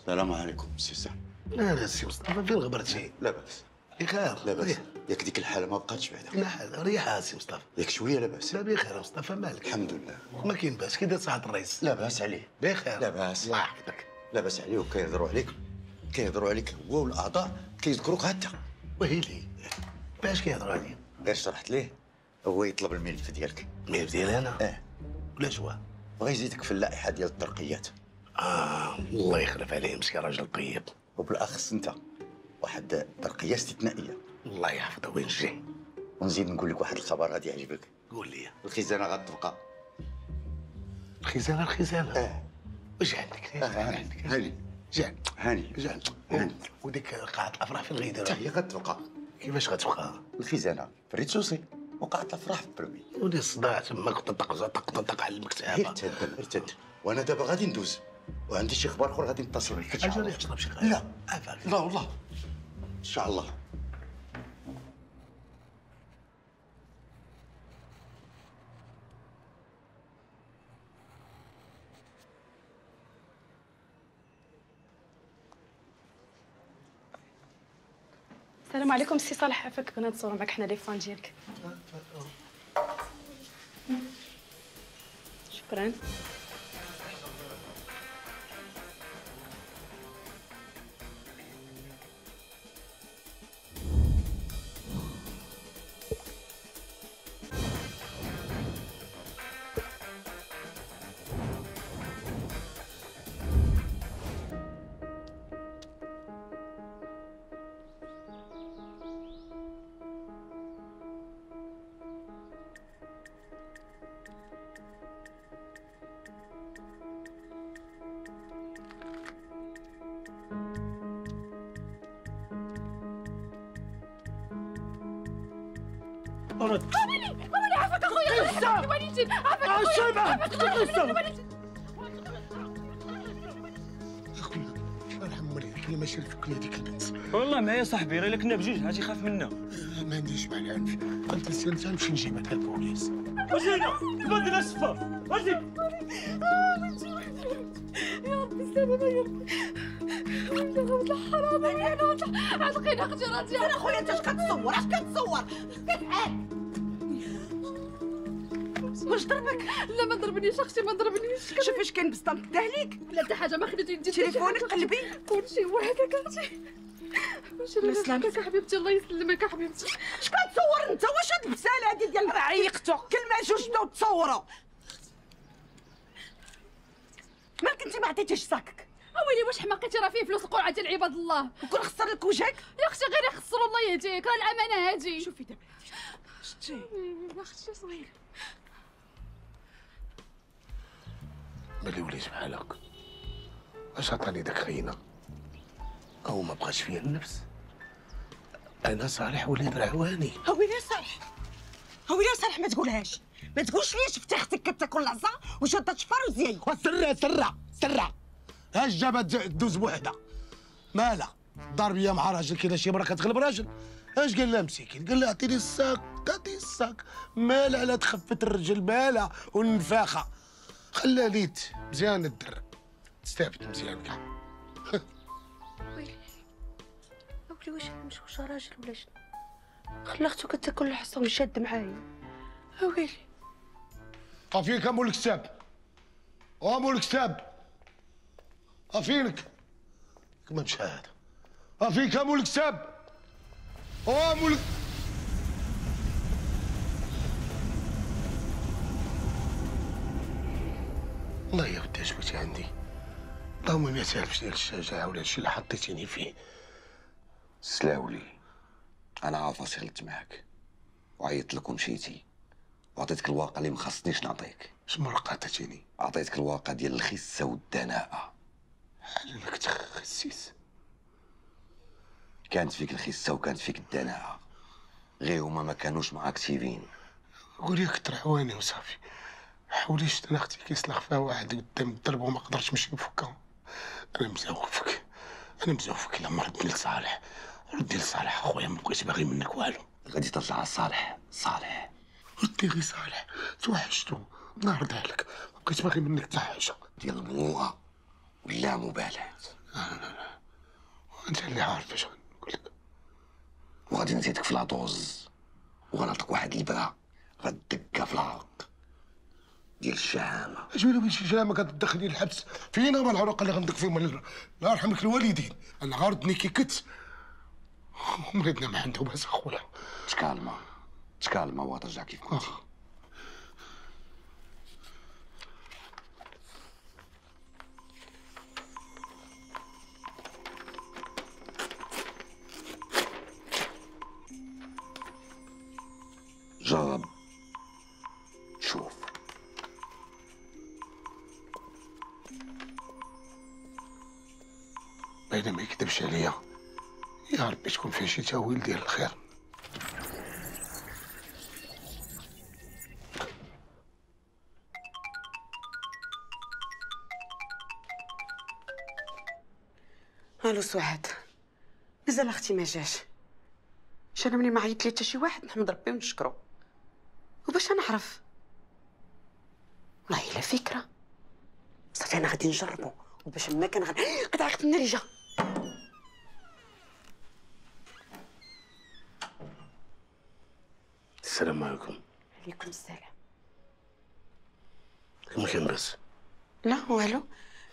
السلام عليكم سي سام. لا سي مصطفى فين غبرتي؟ لا باس. بخير؟ لا باس. ياك ديك الحالة ما بقاتش بعدا؟ لا حالة ريحها سي مصطفى. ياك شوية. لا باس. لا بخير مصطفى مالك؟ الحمد لله ما كاين باس. كي داير صحة الرئيس؟ لا باس عليه. بخير؟ لا باس. الله يحفظك. لا باس عليه، وكيهضروا عليك هو والأعضاء كيذكروك حتى. ويلي باش كيهضروا عليه؟ غير شرحت ليه هو يطلب الملف ديالك. الملف ديالي أنا؟ لجوه. بغى يزيدك في اللائحه ديال الترقيات. الله يخلف عليه مسكين راجل طيب. وبالاخص انت واحد الترقيه استثنائيه. الله يحفظه وين جاي. ونزيد نقول لك واحد الخبر غادي يعجبك. قول لي. الخزانه غتبقى. الخزانه الخزانه. واش عندك؟ عندك. هاني وديك قاعة الافراح في الغيدر هي غتبقى. كيفاش غتبقى؟ الخزانه في الريتسوسي وقاعة الافراح في البرمي. ولي الصداع تما كنت طق على المكتبه. ارتد وانا دابا غادي ندوز وعندي شي اخبار اخر غادي نتصل بك. اجل يحصل شي خير. لا لا والله ان شاء الله. السلام عليكم سي صالح. عافاك بغينا نتصوروا معاك حنا لي فان ديالك. شكرا. قولي عافاك اخويا. قصة وليدي عافاك اخويا. قصة اخويا ارحم مريض. كلمة شرفك لهذيك البنت والله معايا صاحبي. راه الا كنا بجوج عاد يخاف منا. ما عنديش مع العنف. قلت لسانتها نمشي نجيبك للبوليس. اجي هنا دابا ندير الشفار. اجي يا ربي السلامة يا ربي. ولدي غوت الحرام علينا ولدي عتقينا قجراتي. انا خويا انت اش كتصور؟ اش كتصور؟ كتعاد واش ضربك؟ لا ما ضربنيش اختي ما ضربنيش. شوف اش كان بسطام كدا عليك. لا حتى حاجه ما خديت يدي. تليفونك قلبي كلشي هو هكاك اختي. يسلمك حبيبتي. الله يسلمك حبيبتي. اش كتصور انت؟ واش هاد البساله هادي ديال عيقتو كلمه جوج بداو تصوروا. مالك انت ما عطيتيش صاكك؟ ويلي واش حماقيتي؟ راه فيه فلوس القرعه ديال عباد الله. وكون خسر لك وجهك يا اختي غير يخسروا. الله يهديك راه الامانه هادي. شوفي دابا شتي اختي صغيره ملي وليت بحالك. اش عطاني داك خينا؟ او ما بقاش فيا النفس. انا صالح وليد رعواني. ويلي صالح ويلي صالح ما تقولهاش. ما تقولش لي شفت اختك كتاكل العصا وشاده شفار وزيايد. سره سره سره هاش جابها دوز بوحدها. مالها ضاربيه مع راجل كذا؟ شي مرة كتغلب راجل. اش قال لها مسكين؟ قال لها عطيني الساك. عطيني الساك مالها؟ لا تخفت الرجل مالها والنفاخه. خلها ليت مزيان الدر تستافد مزيان كاع. ويلي اولي واش هاد مشوشه راجل ولا شنو؟ خلى اختو كتاكل الحصه وشاد معايا. ويلي فين كان مول الكتاب؟ مول الكتاب افينك كما مشى هذا. افينك مول الكتاب. مول الله يا ودي شويتي عندي. اللهم ما تعرفش ديال الشجاعه ولا هادشي اللي حطيتيني فيه. سلاولي انا عارفه سهلت معاك وعيطت لك ومشيتي وعطيتك الواقع اللي ما خصنيش نعطيك. شنو مرقه عطيتيني؟ عطيتك الواقع ديال الخسه والدناءه. حالا ماك تخسيس. كانت فيك الخسه وكانت فيك الدناءه غير هما ما كانوش معاك سيفين. قولي كنت رعواني وصافي. حاوليش انا اختي كيسلخ فيها واحد قدام الدرب وما قدرتش نمشي نفكها. انا مزوفك انا مزوفك. الا ما ردني لصالح ردي لصالح اخويا. ما بقيتش باغي منك والو. غادي تطلع صالح صالح. ردي غير صالح. توحشتو نهار عليك. ما بقيتش باغي منك حتى حاجه ديال المروءه ولا مبالاه. لا انت اللي عارف اش غنقول لك. وغادي نزيدك في لاطوز وغنعطيك واحد البرا غدكها في العرق ديال الشهامه. اش بينا بشي شهامه كتدخلني الحبس؟ فين هما العروق اللي غندق فيهم؟ الله يرحم لك الوالدين. انا غردني كي كت مريضنا ما عندهم باس اخويا. تكالما تكالما وغترجع كيف كنتي. جرب شوف. بينما ما يكذبش عليا، يا ربي تكون فيه شي تاويل ديال الخير. الو سعاد، مازال اختي ما جاش. باش انا ملي ما عيط لي حتى شي واحد نحمد ربي ونشكرو، وباش نعرف والله الا فكره. صافي انا غادي نجربو، وباش ما كان قطعت النرجه. السلام عليكم. عليكم السلام. ما كان بس لا والو.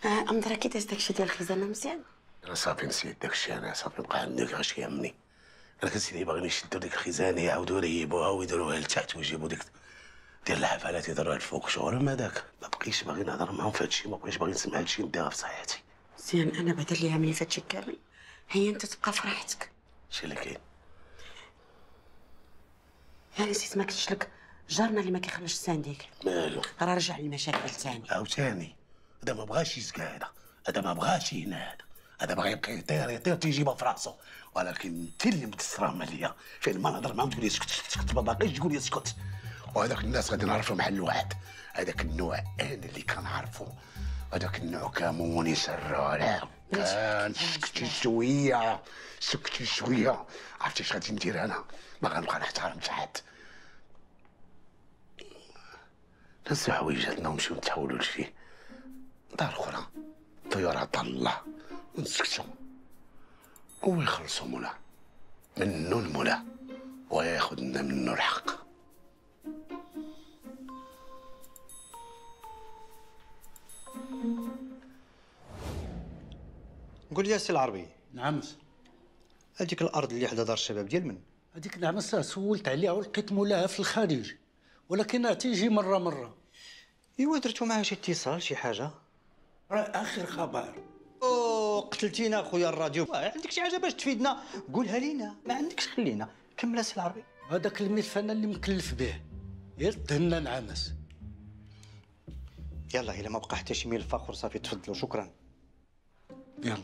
امضرا كي داز داكشي ديال الخزانه مزيان؟ انا صافي نسيت داكشي، انا صافي بقى عندك غاش كيهمني. انا كنسيدي باغيين يشدوا ديك الخزانه، يعاودوا يهيبوها ويديروها لتحت ويجيبوا ديك ديال الحفلات يديروها لفوق. شغل ما داك، ما بقيتش باغي نهضر معاهم في هادشي، ما بقيتش باغي نسمع هادشي، نديها في صحيحتي. مزيان، انا بعدا اللي هامني في هادشي كامل هي انت تبقى في راحتك. شي اللي كاين. يا نسيت ما قلتش لك جارنا اللي ما كيخرجش الصنديق مالو راه رجع للمشاكل ثاني عاوتاني. هذا ما بغاش يزكى، هذا ما بغاش هنا، هذا باغي يبقى يطير يطير تيجيبها في راسو. ولكن انت اللي متسرامه ليا، فين ما نهضر معاهم تقول لي اسكت اسكت، ما باقيش تقول لي اسكت. وهذاك الناس غادي نعرفهم بحال الواحد، هذاك النوع انا اللي كنعرفو، هذاك النوع كاموني سرالة. سكتي شويه سكتي شويه، عرفتي اش غادي ندير؟ انا ما غنبقى نحترم حتى حد. ننسى حوايجاتنا ونمشيو نتحولوا لشي دار اخرى، طيور عطا الله، ونسكتو هو يخلصو مولا منو المولا وياخد لنا منو الحق. قول لي يا سي العربي. نعم. هذيك الارض اللي حدا دار الشباب ديال من؟ هذيك نعم سولت عليها ولقيت مولاها في الخارج، ولكن تيجي مره مره. ايوا درتو معاه شي اتصال شي حاجه؟ راه اخر خبر. او قتلتينا خويا الراديو، عندك شي حاجه باش تفيدنا قولها لينا، ما عندكش خلينا. كمل سي العربي. هذاك الملف انا اللي مكلف به، غير دهنا نعمس. يلا الا ما بقى حتى شي ملف اخر صافي تفضلوا، شكرا. يلا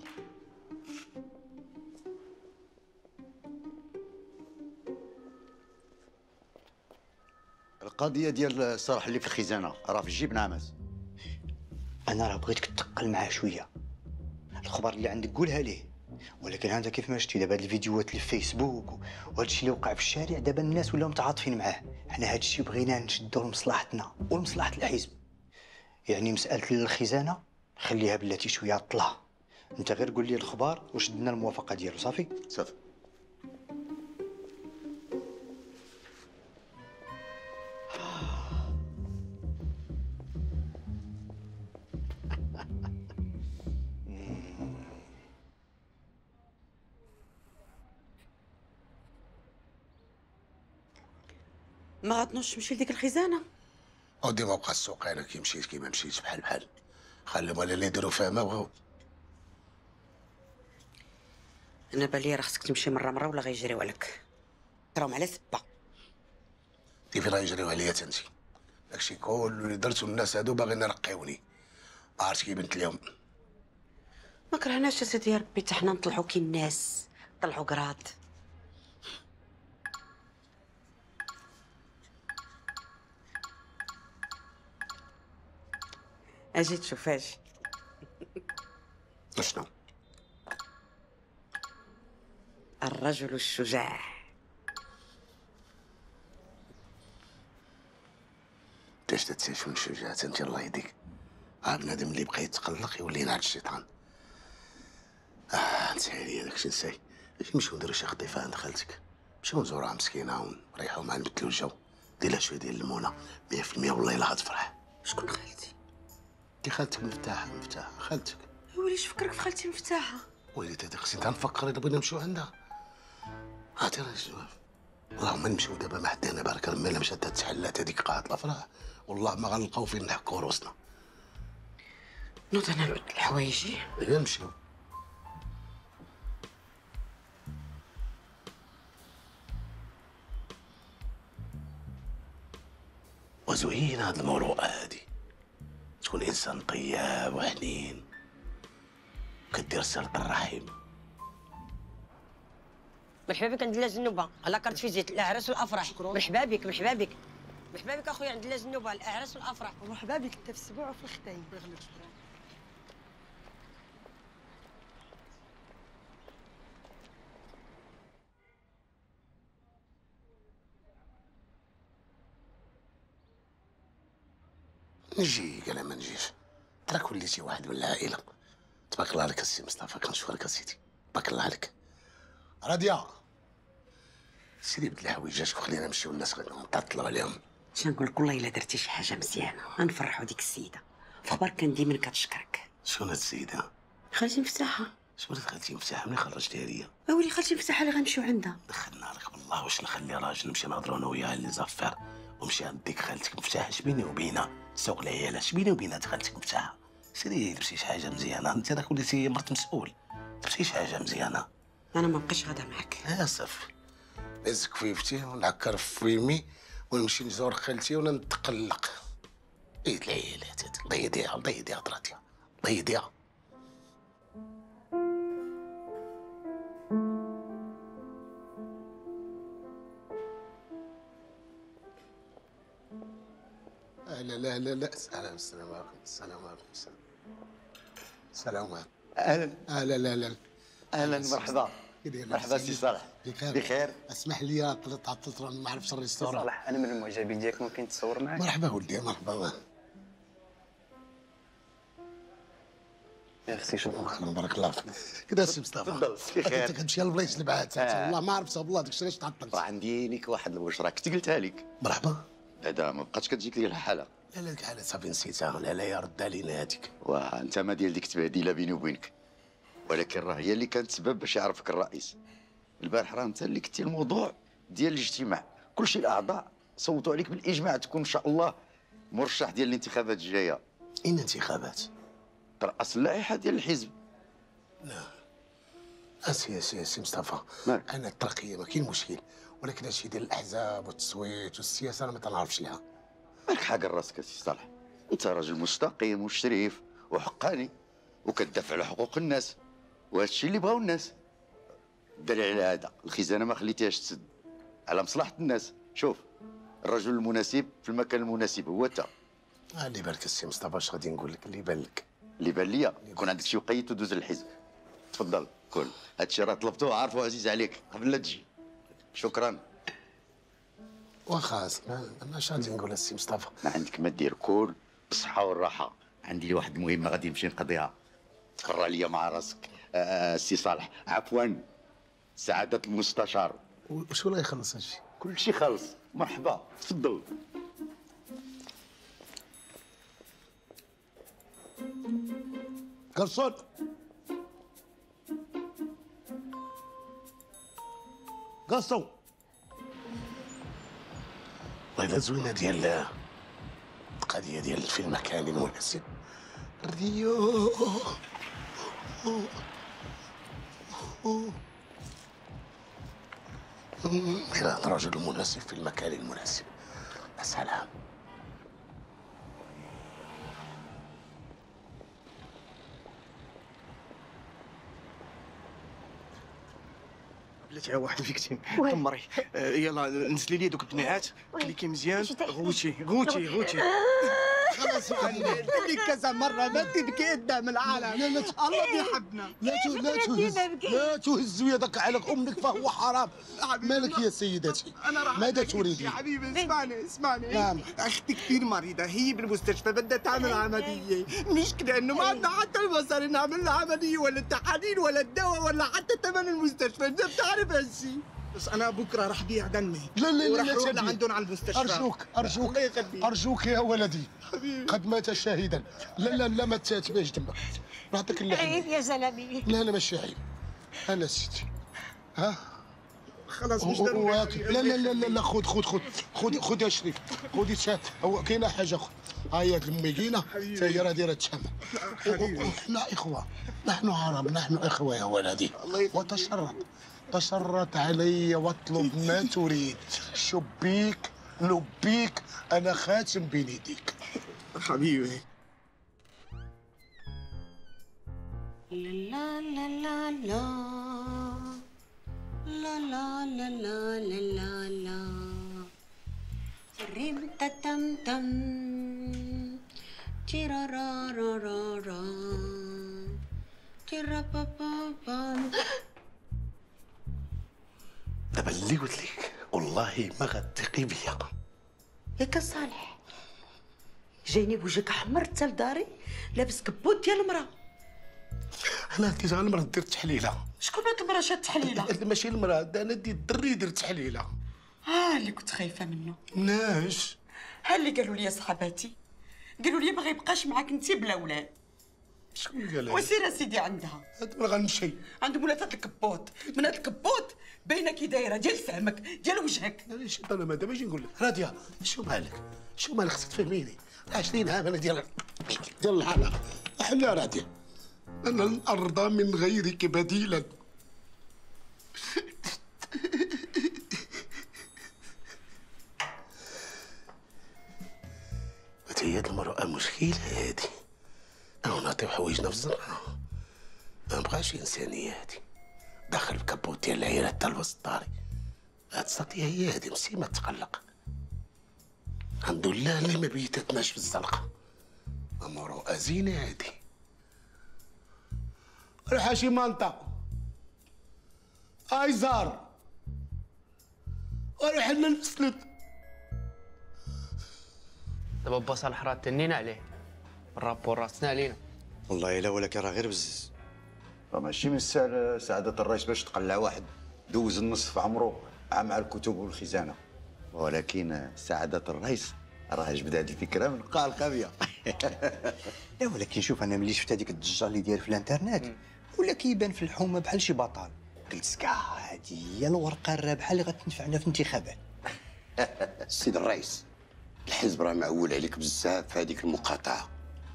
القضيه ديال الصرح اللي في الخزانه راه في الجيب نعمس. انا راه بغيتك تقل معاه شويه. الخبر اللي عندك قولها ليه، ولكن انت كيف ما شتي دابا هاد الفيديوهات اللي في الفيسبوك وهذا الشيء اللي وقع في الشارع، دابا الناس ولاو متعاطفين معاه. حنا هذا الشيء بغينا نشدو لمصلحتنا ولمصلحه الحزب. يعني مساله الخزانه خليها بلاتي شويه طلع، انت غير قول لي الخبر وشدنا الموافقه ديالو. صافي صافي. ما غاتنوش تمشي لديك الخزانه؟ ودي ما بقى السوق انا كي مشيت كيما مشيت بحال بحال، خليهم ولا اللي يديروا فيها ما بغاو. انا بالي راه خصك تمشي مره مره ولا غيجريو عليك، راهم على سبه. كيف راه يجريو عليا تا انت؟ داكشي كل اللي درتو الناس هادو باغيين يرقيوني، عرفت كي بنت اليوم. ما كرهناش اسيدي يا ربي، حتى حنا نطلعوا كي الناس، طلعوا كراط. اجي تشوف اجي. شنو؟ الرجل الشجاع. تاش تتشون شجاعة انت الله يهديك. بنادم اللي بقى يتقلق يولي ينعد الشيطان. انسى عليا داكشي نساي. اش نمشيو نديرو شي خطيفة عند خالتك، نمشيو نزورها مسكينة ونريحو معاها نبدلو الجو، ديرلها شوية ديال الليمونة 100% والله إلا غتفرح. شكون خالتي؟ دي خالتك مفتاحة. مفتاحة خالتك؟ وليش فكرك في خالتي مفتاحة؟ وليت هذيك خصني تنفكر إلا بغينا نمشيو عندها. عرفتي راه والله ما نمشيو دابا مع حد هنا بارك الله، إلا مشات هاد التحلات هذيك قاعة الأفراح والله ما غنلقاو فين نحكو روسنا. نوض أنا نبدل حوايجي. إلا نمشيو. وزوينا هاد المروءة هادي، تكون انسان طياب وحنين وكدير صلة الرحم. مرحبا بك عند لا زنوبة، على كارت في زيت الاعراس والافراح. مرحبا بك مرحبا بك مرحبا بك اخويا عند لا زنوبة الاعراس والافراح. مرحبا بك انت في السبوع وفي الختايم. الله يخليك. شكرا. نجيك انا ما نجيش، تراك وليتي واحد من العائله. تبارك الله عليك السي مصطفى، كنشكرك السيدي تبارك الله عليك. رادية سيدي بدل حوايجاتك وخلينا نمشيو للناس غنطلعوا عليهم. اش نقول لك والله الا درتي شي حاجه مزيانه غنفرحوا ديك السيده، فخبر كان ديما كتشكرك. شكون هاد السيده؟ خالتي مفتاحه. شكون هاد خالتي مفتاحه ملي خرجتيها ليا؟ اولي خالتي مفتاحه اللي غنمشيو عندها. دخلنا لك بالله واش نخلي راجل نمشي نهضروا انا وياها اللي زفر ونمشي عند ديك خالتك مفتاحه. اش بيني وبينها سوق العيالة، اش بيني وبينات خالتك مفتاحه؟ سيري لبسي شي حاجه مزيانه، انت راك وليتي مرت مسؤول، لبسي شي حاجه مزيانه. انا ما بقيتش غادا معاك. لا صافي نهزك فيفتي ونعكر فيمي ونمشي نزور خالتي وانا نتقلق. ايه العيالات هادي الله يهديها الله يهديها هضراتها الله يهديها. لا لا لا لا سلام السلام عليكم. السلام عليكم. السلام عليكم. اهلا اهلا اهلا اهلا مرحبا مرحبا سي صالح. بخير؟ اسمح لي طلعت عطلت راني ما عرفتش الريستورون. صالح انا من المعجبين ديالك، ممكن نتصور معاك؟ مرحبا ولدي مرحبا. ميرسي شكرا بارك الله فيك. كدا سي مصطفى تفضل. بخير كنت كنمشي لبلايص لبعاد والله ما عرفتها بالله داكشي علاش تعطلت. راه عندي لك واحد البشرى كنت قلتها لك. مرحبا. هذا ما بقاتش كتجيك ليا الحاله. لا لا ديك الحاله صافي نسيتها. لا لا يا رد علينا هذيك. واه انت ما ديال ديك التباديله بيني وبينك، ولكن راه هي اللي كانت سبب باش يعرفك الرئيس. البارح راه انت اللي كنتي الموضوع ديال الاجتماع، كلشي الاعضاء صوتوا عليك بالاجماع تكون ان شاء الله مرشح ديال الانتخابات الجايه. اين انتخابات؟ ترأس اللائحه ديال الحزب. لا سي مصطفى انا الترقيه ما كاين مشكل، ولكن هادشي ديال الاحزاب والتصويت والسياسه انا ما تنعرفش ليها. مالك حاجه لراسك سي صالح، انت راجل مستقيم وشريف وحقاني وكتدافع على حقوق الناس وهادشي اللي بغاو الناس. داري على هذا الخزانه ما خليتيهاش تسد على مصلحه الناس. شوف الرجل المناسب في المكان المناسب هو انت. اللي بالك السي مصطفى اش غادي نقول لك، اللي بان لك اللي بان ليا يكون عندك شي وقيت ودوز للحزب. تفضل كل هادشي راه طلبتوه عارفه عزيز عليك قبل لا تجي. شكرا. واخا انا اش غادي نقول السي مصطفى؟ ما عندك ما دير، كل بالصحه والراحه. عندي لي واحد المهمه غادي نمشي نقضيها، تقرا ليا مع راسك. السي صالح عفوا سعاده المستشار. وشو اللي يخلص هادشي؟ كلشي خلص. مرحبا تفضل. كرسون قصو. والله زوينه ديال القضيه ديال في المكان المناسب. ريو كان الرجل المناسب في المكان المناسب. يا سلام. بلاتي واحد الفيكتيم دمري. يلا نزلي لي دوك الدنيعات كليكي مزيان. غوتي غوتي غوتي خلاص هذيك كذا مره ما تبكي قدام العالم. الله بيحبنا. لا تهزوا يدك على امك فهو حرام. مالك يا سيدتي؟ ماذا تريدين؟ يا حبيبي اسمعني اسمعني. اختي كثير مريضه، هي بالمستشفى بدها تعمل عمليه. المشكله انه ما عندنا حتى المصاري نعمل لها عمليه ولا التحاليل ولا الدواء ولا حتى ثمن المستشفى. انت بتعرف هالشيء. بس أنا بكرة راح بيع دمي. لا لا وراح نروح لعندهم على المستشفى. أرجوك أرجوك أرجوك يا ولدي حبيبي. قد مات شهيدا. لا لا لا ما تتبعش دمك، نعطيك اللي عيب يا زلمي. لا لا ماشي عيب أنا سيدي. ها خلاص مش ضروري. لا لا لا لا خذ خذ خذ خذ خذ يا شريف خذي. هو كاينة حاجة خذ. ها هي لمي كاينة حتى هي راه دايرة تشمع. نحن إخوة، نحن عرب، نحن إخوة يا ولدي. وتشرب تشرت علي واطلب ما تريد. شبيك لبيك انا خاتم بين ايديك حبيبي. لا لا لا لا لا لا لا لا لا لا ريم تتم تم تيرا را را را را تيرا با با با. ده بلي قلت لك والله ما غتثقي بيا ياك صالح. جاني بوجهك احمر حتى لداري لابس كبوت ديال المراه. انا ديت على المراه درت تحليله. شكون هاد المراه شاد تحليله؟ ماشي المراه، انا ديت الدري درت تحليله. اللي كنت خايفه منه. مناش؟ ها اللي قالوا لي صحاباتي، قالوا لي ما غيبقاش معاك انت بلا ولاد. شكون قال لك؟ وسير سيدي عندها. هاد غنمشي عند مولاتات الكبوط، من هاد الكبوط باينه كي دايره ديال فهمك، ديال وجهك. انا ما دابا اجي نقول لك راديه شو مالك؟ شو مالك خصك تفهميني؟ 20 عام انا ديال الحلقه. حنا راديه أنا لن أرضى من غيرك بديلاً. هذه المرأة مشكلة هذه. أنا نعطيو حوايجنا في الزنقة. ما نبغاش إنسانية هذه. داخل بكابوت ديال العيال حتى لوسط داري. هاد السطية هي هذه مسي ما تقلق. الحمد لله اللي ما بيتتناش في الزنقة. مرأة زينة هذه. الحاشي منطق ايزار وروح لنا نفسلت. دابا با صالح راه تنينا عليه الرابور راسنا علينا. والله الا ولكن راه غير بزز. راه ماشي من السهل سعاده الرئيس باش تقلع واحد دوز النص في عمرو مع الكتب والخزانه، ولكن سعاده الرئيس راه جبد هذه الفكره من قاع القبيه. لا ولكن شوف انا ملي شفت هذيك الضجه اللي داير في الانترنت ولا كيبان في الحومه بحال شي بطل، قلت سكا هذه هي الورقه الرابحه اللي غتنفعنا في الانتخابات. السيد الرئيس الحزب راه معول عليك بزاف في هذيك المقاطعه،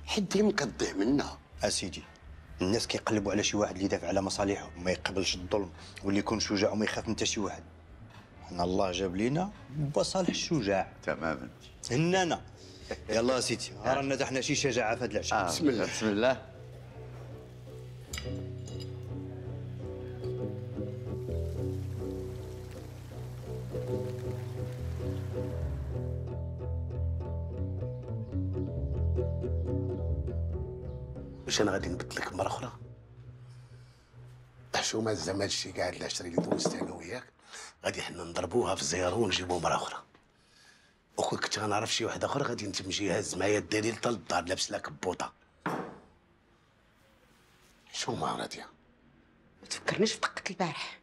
حد يمكن كضيع منها. اسيدي الناس كيقلبوا على شي واحد اللي يدافع على مصالحهم وما يقبلش الظلم واللي يكون شجاع وما يخاف من حتى شي واحد. حنا الله جاب لينا بصالح الشجاع. تماما هنانا. يلا سيدي رانا دحنا شي شجاعه في هاد العشاء. بسم الله بسم الله. واش انا غادي نبدل لك مره اخرى؟ الحشومه زعما هادشي كاع هاد العشرين اللي دوزت انا وياك غادي حنا نضربوها في الزيارو ونجيبو مره اخرى. وكون كنت غنعرف شي واحد اخر غادي نتمشي هاز معايا الدليل حتى للدار لابس لها كبوطه. شو ما راديه؟ ما تفكرنيش في دقه البارح.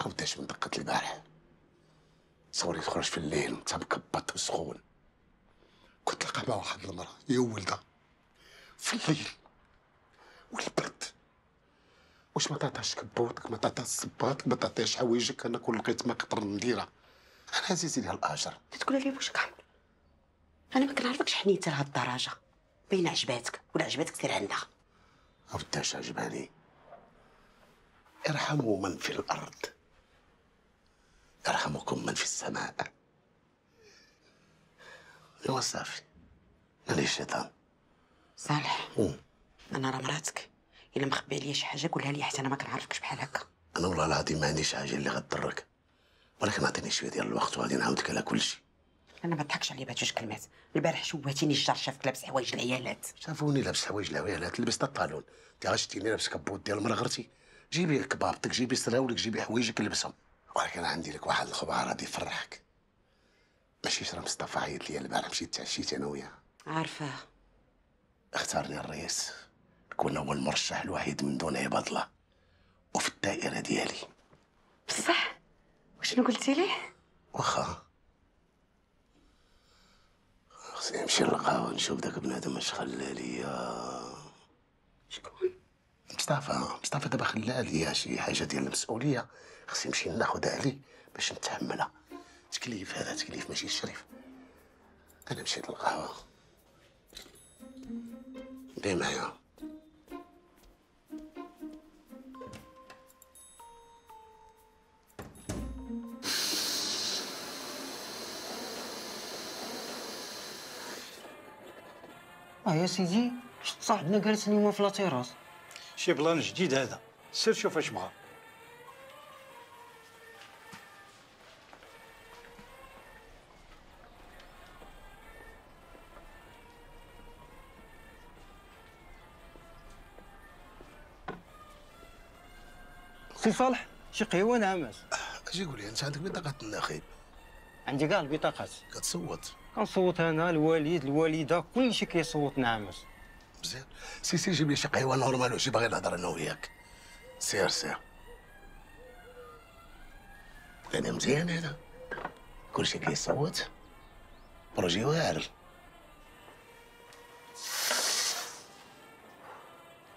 عاوداش من دقه البارح؟ صوري تخرج في الليل وانت مكبط وسخون، كنت لقى مع واحد المراه هي ولدها في الليل والبرد، واش ما تعطاش كبوطك ما تعطاش صباطك ما تعطيش حوايجك. انا كون لقيت ما قدر نديرها. أنا عزيزي لها الأجر. تقول لي واش كعمر؟ أنا ما كنعرفكش حنيتي لهاد الدرجة. باينة عجباتك ولا عجباتك سير عندها. عاودتاش عجباني. ارحموا من في الأرض يرحمكم من في السماء. إيوا صافي ماليش شيطان. صالح أنا راه مراتك، إلا مخبي عليا شي حاجة قولها لي حيت أنا ما كنعرفكش بحال هكا. أنا والله العظيم ما عنديش حاجة اللي غتضرك، ولكن عطيني شويه ديال الوقت وغادي نعاودك على كلشي. انا ما ضحكش عليا بجوج كلمات. البارح شوهتيني الجار شافك لابس حوايج العيالات. شافوني لابس حوايج العيالات؟ لبست الطالون. انت غشتيني لابس كبوط ديال المراه غرتي. جيبي كبابطك جيبي سراولك جيبي حوايجك لبسهم. ولكن عندي لك واحد الخبعه غادي يفرحك. ماشي شرا مصطفى عيط ليا البارح مشيت تعشيت انا وياه. عارفاه. اختارني الرئيس كون هو المرشح الوحيد من دون عباد الله وفي الدائره ديالي. بصح شنو قلتي ليه؟ واخا خصني نمشي للقهوة نشوف داك بنادم اش خلا ليا. شكون؟ مصطفى. مصطفى دابا خلا ليا شي حاجة ديال المسؤولية خصني نمشي ناخدها عليه باش نتحملها. تكليف هذا تكليف ماشي شريف. أنا مشيت للقهوة بي معايا. يا سيدي شفت صاحبنا جالس اليوم في لاطيراس. شي بلان جديد هذا، سير شوف اش بغا. سي صالح شي قهوه نعماس. اش يقول لي انت عندك بطاقه الناخب؟ عندي كاع البطاقات. كتصوت؟ كنصوت انا، الوالد، الوالده، كلشي كيصوت نعماس. مزيان، سي جيب لي شي قهوه نورمال وشي باغي نهضر انا وياك. سير سير. يعني مزيان هذا، كلشي كيصوت، بروجي واعر.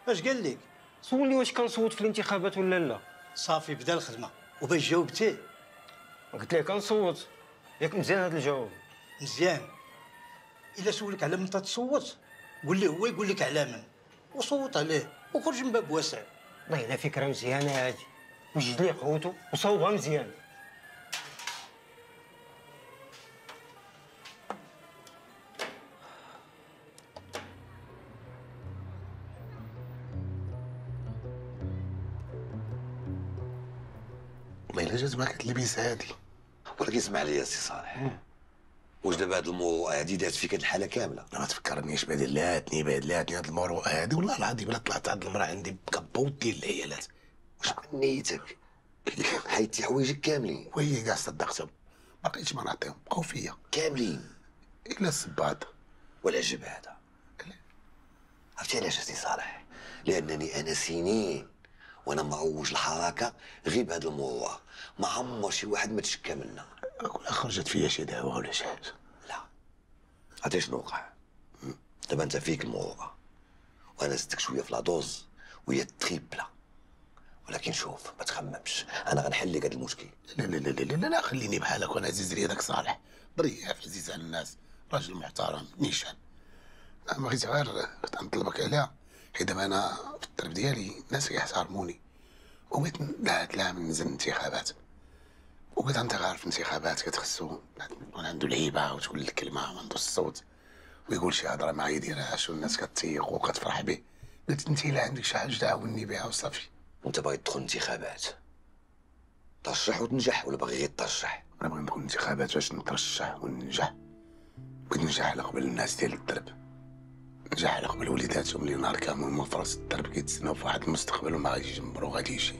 اش قال لك؟ سولني واش كنصوت في الانتخابات ولا لا. صافي بدا الخدمه وباش جاوبتي قلت ليه كنصوت. ياك مزيان هذا الجواب؟ مزيان. الا سولك على من تصوت قول ليه هو يقول لك على من، وصوت عليه وخرج من باب واسع. والله الا فكره مزيانه هذه، وجد ليه قوته وصوبها مزيان. والله الا جات معاك هاد اللبس هادي. ولكن اسمع لي يا سي صالح، واش دابا هاد المروءه هادي دات فيك هاد الحاله كامله؟ ما تفكرنيش بهاد اللي هاتني هاد المروءه هادي. والله العظيم الا طلعت هاد المراه عندي بكبوت ديال العيالات. واش نيتك؟ حيدتي حوايجك كاملين؟ وي كاع صدقتهم، ما بقيتش ما نعطيهم، بقاو فيا كاملين الا الصباط ولا الجب هذا. عرفتي علاش سي صالح؟ لانني انا سنين وانا معوج الحركه غير بهاد المروءه، ما عمر شي واحد ما تشكى منا. ولا خرجت فيا شي دعوه ولا شي حاجه. لا عرفتي شنو وقع؟ دابا انت فيك المروءه وانا زدتك شويه في لادوز وهي تريبلا. ولكن شوف ما تخممش، انا غنحل لك هاد المشكل. لا لا لا لا لا, لا خليني بحالك، وانا عزيز لي داك صالح برياف، عزيز على الناس، راجل محترم نيشان. ما غير غنطلبك عليها، حيت دابا انا في الدرب ديالي الناس كيحترموني، وبغيت نعام نزل الانتخابات. وبغيت انت عارف الانتخابات كتخصو يكون عنده الهيبه وتقول الكلمه وعنده الصوت ويقول شي هضره ما يديرهاش والناس كتيق وكتفرح به. قلت انت الا عندك شي حاجه تعاوني بها وصافي. وانت باغي تدخل انتخابات ترشح وتنجح ولا باغي غير ترشح؟ انا باغي ندخل انتخابات باش نترشح وننجح. بغيت ننجح على قبل الناس ديال الدرب، نجح على قبل وليداتهم اللي نهار كامل من فرص الدرب كيتسناو في واحد المستقبل وما غاديش يجمرو غادي يجي.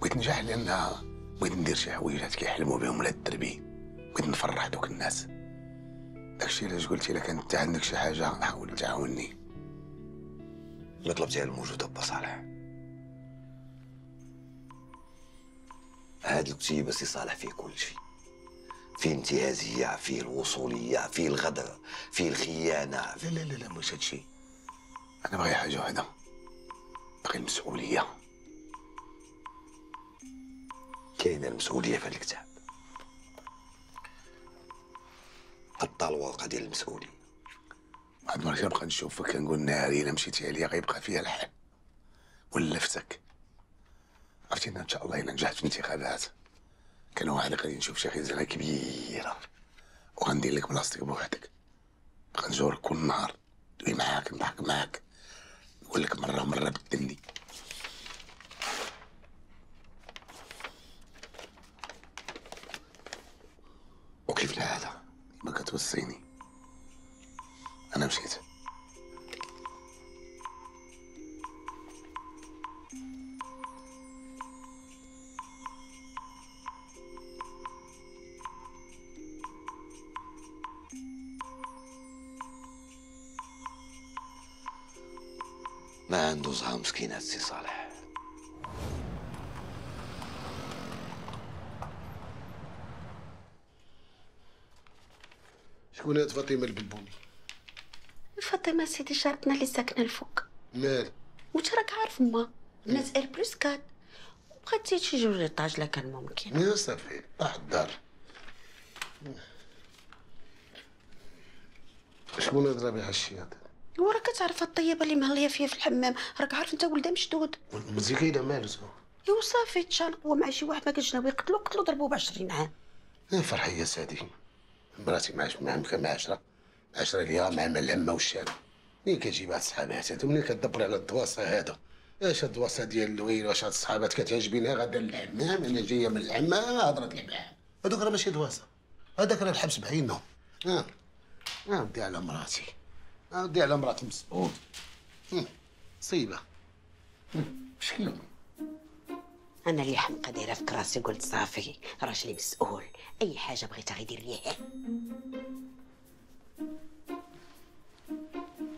بغيت ننجح لانها بغيت ندير شي حويجات كيحلموا بهم ولاد الدربيين، بغيت نفرح دوك الناس. داكشي علاش قلت الا كان انت عندك شي حاجه حاول تعاوني. المطلب ديالي موجود با صالح. هاد الكتيبه سي صالح فيه كلشي، فيه الانتهازيه، فيه الوصوليه، فيه الغدر، فيه الخيانه. لا لا لا لا مش هادشي. انا باغي حاجه واحده، باغي المسؤوليه. كاينه المسؤوليه في هاد الكتاب، غطى الورقه ديال المسؤوليه. بعد ما كنبقى نشوفك كنقول ناري الا مشيتي عليا غيبقى فيها الحال ولفتك. عرفتي ان شاء الله الا نجحت في الانتخابات كان واحد غادي نشوف شي خزانه كبيره وغندير لك بلاصتك بوحدك. غنزورك كل نهار، دوي معاك، نضحك معاك، نقول لك مره ومره بدلني. وكيف العاده ما كتوصيني انا مشيت. ما عنده زهر مسكين هاد السي صالح. شكون هاد فاطمه البلبوني؟ فاطمه سيدي جارتنا اللي ساكنه الفوق. مال؟ وانت راك عارف ما بنات ار بلس 4 بقات تيجيو ليطاج لا كان ممكن. يا صافي طاح الدار. شكون هاد ربيعه الشياطين؟ ورا كتعرف الطيبه اللي مهليه فيا في الحمام، راك عارف انت ولدها مشدود. مزيكيده مالو زعما؟ ايوا صافي تشالقوا مع شي واحد ما كانش ناوي يقتلو، قتلو ضربوه ب 20 عام. فرحي يا سادي، مراتي معاش معاهم كان مع 10 10 ليال مع الهمه والشارع. منين كتجي مع الصحابات هادو؟ منين كتدبر على الدواسه هادو؟ اش الدواسه ديال اللويل واش هاد الصحابات كتعجبني؟ غادا للحمام، انا جايه من الحمام، هضره الحمام، هادوك راه ماشي دواسه، هذاك راه الحبس بعينه. ودي على مراتي، ودي على مرات المسعود، صيبه مشكله. انا اللي حمقه دايره في كراسي، قلت صافي راجلي مسؤول، اي حاجه بغيتها غيدير ليها.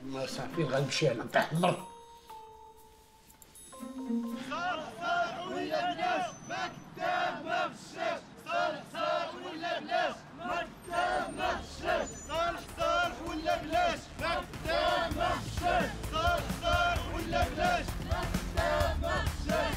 ما صافي غنمشي انا نطيح الارض. صرصار ولا بلاش ما كتاب مفشاش، صرصار ولا بلاش ما كتاب مفشاش، صرصار ولا بلاش ما كتاب مفشاش، صرصار ولا بلاش ما كتاب مفشاش.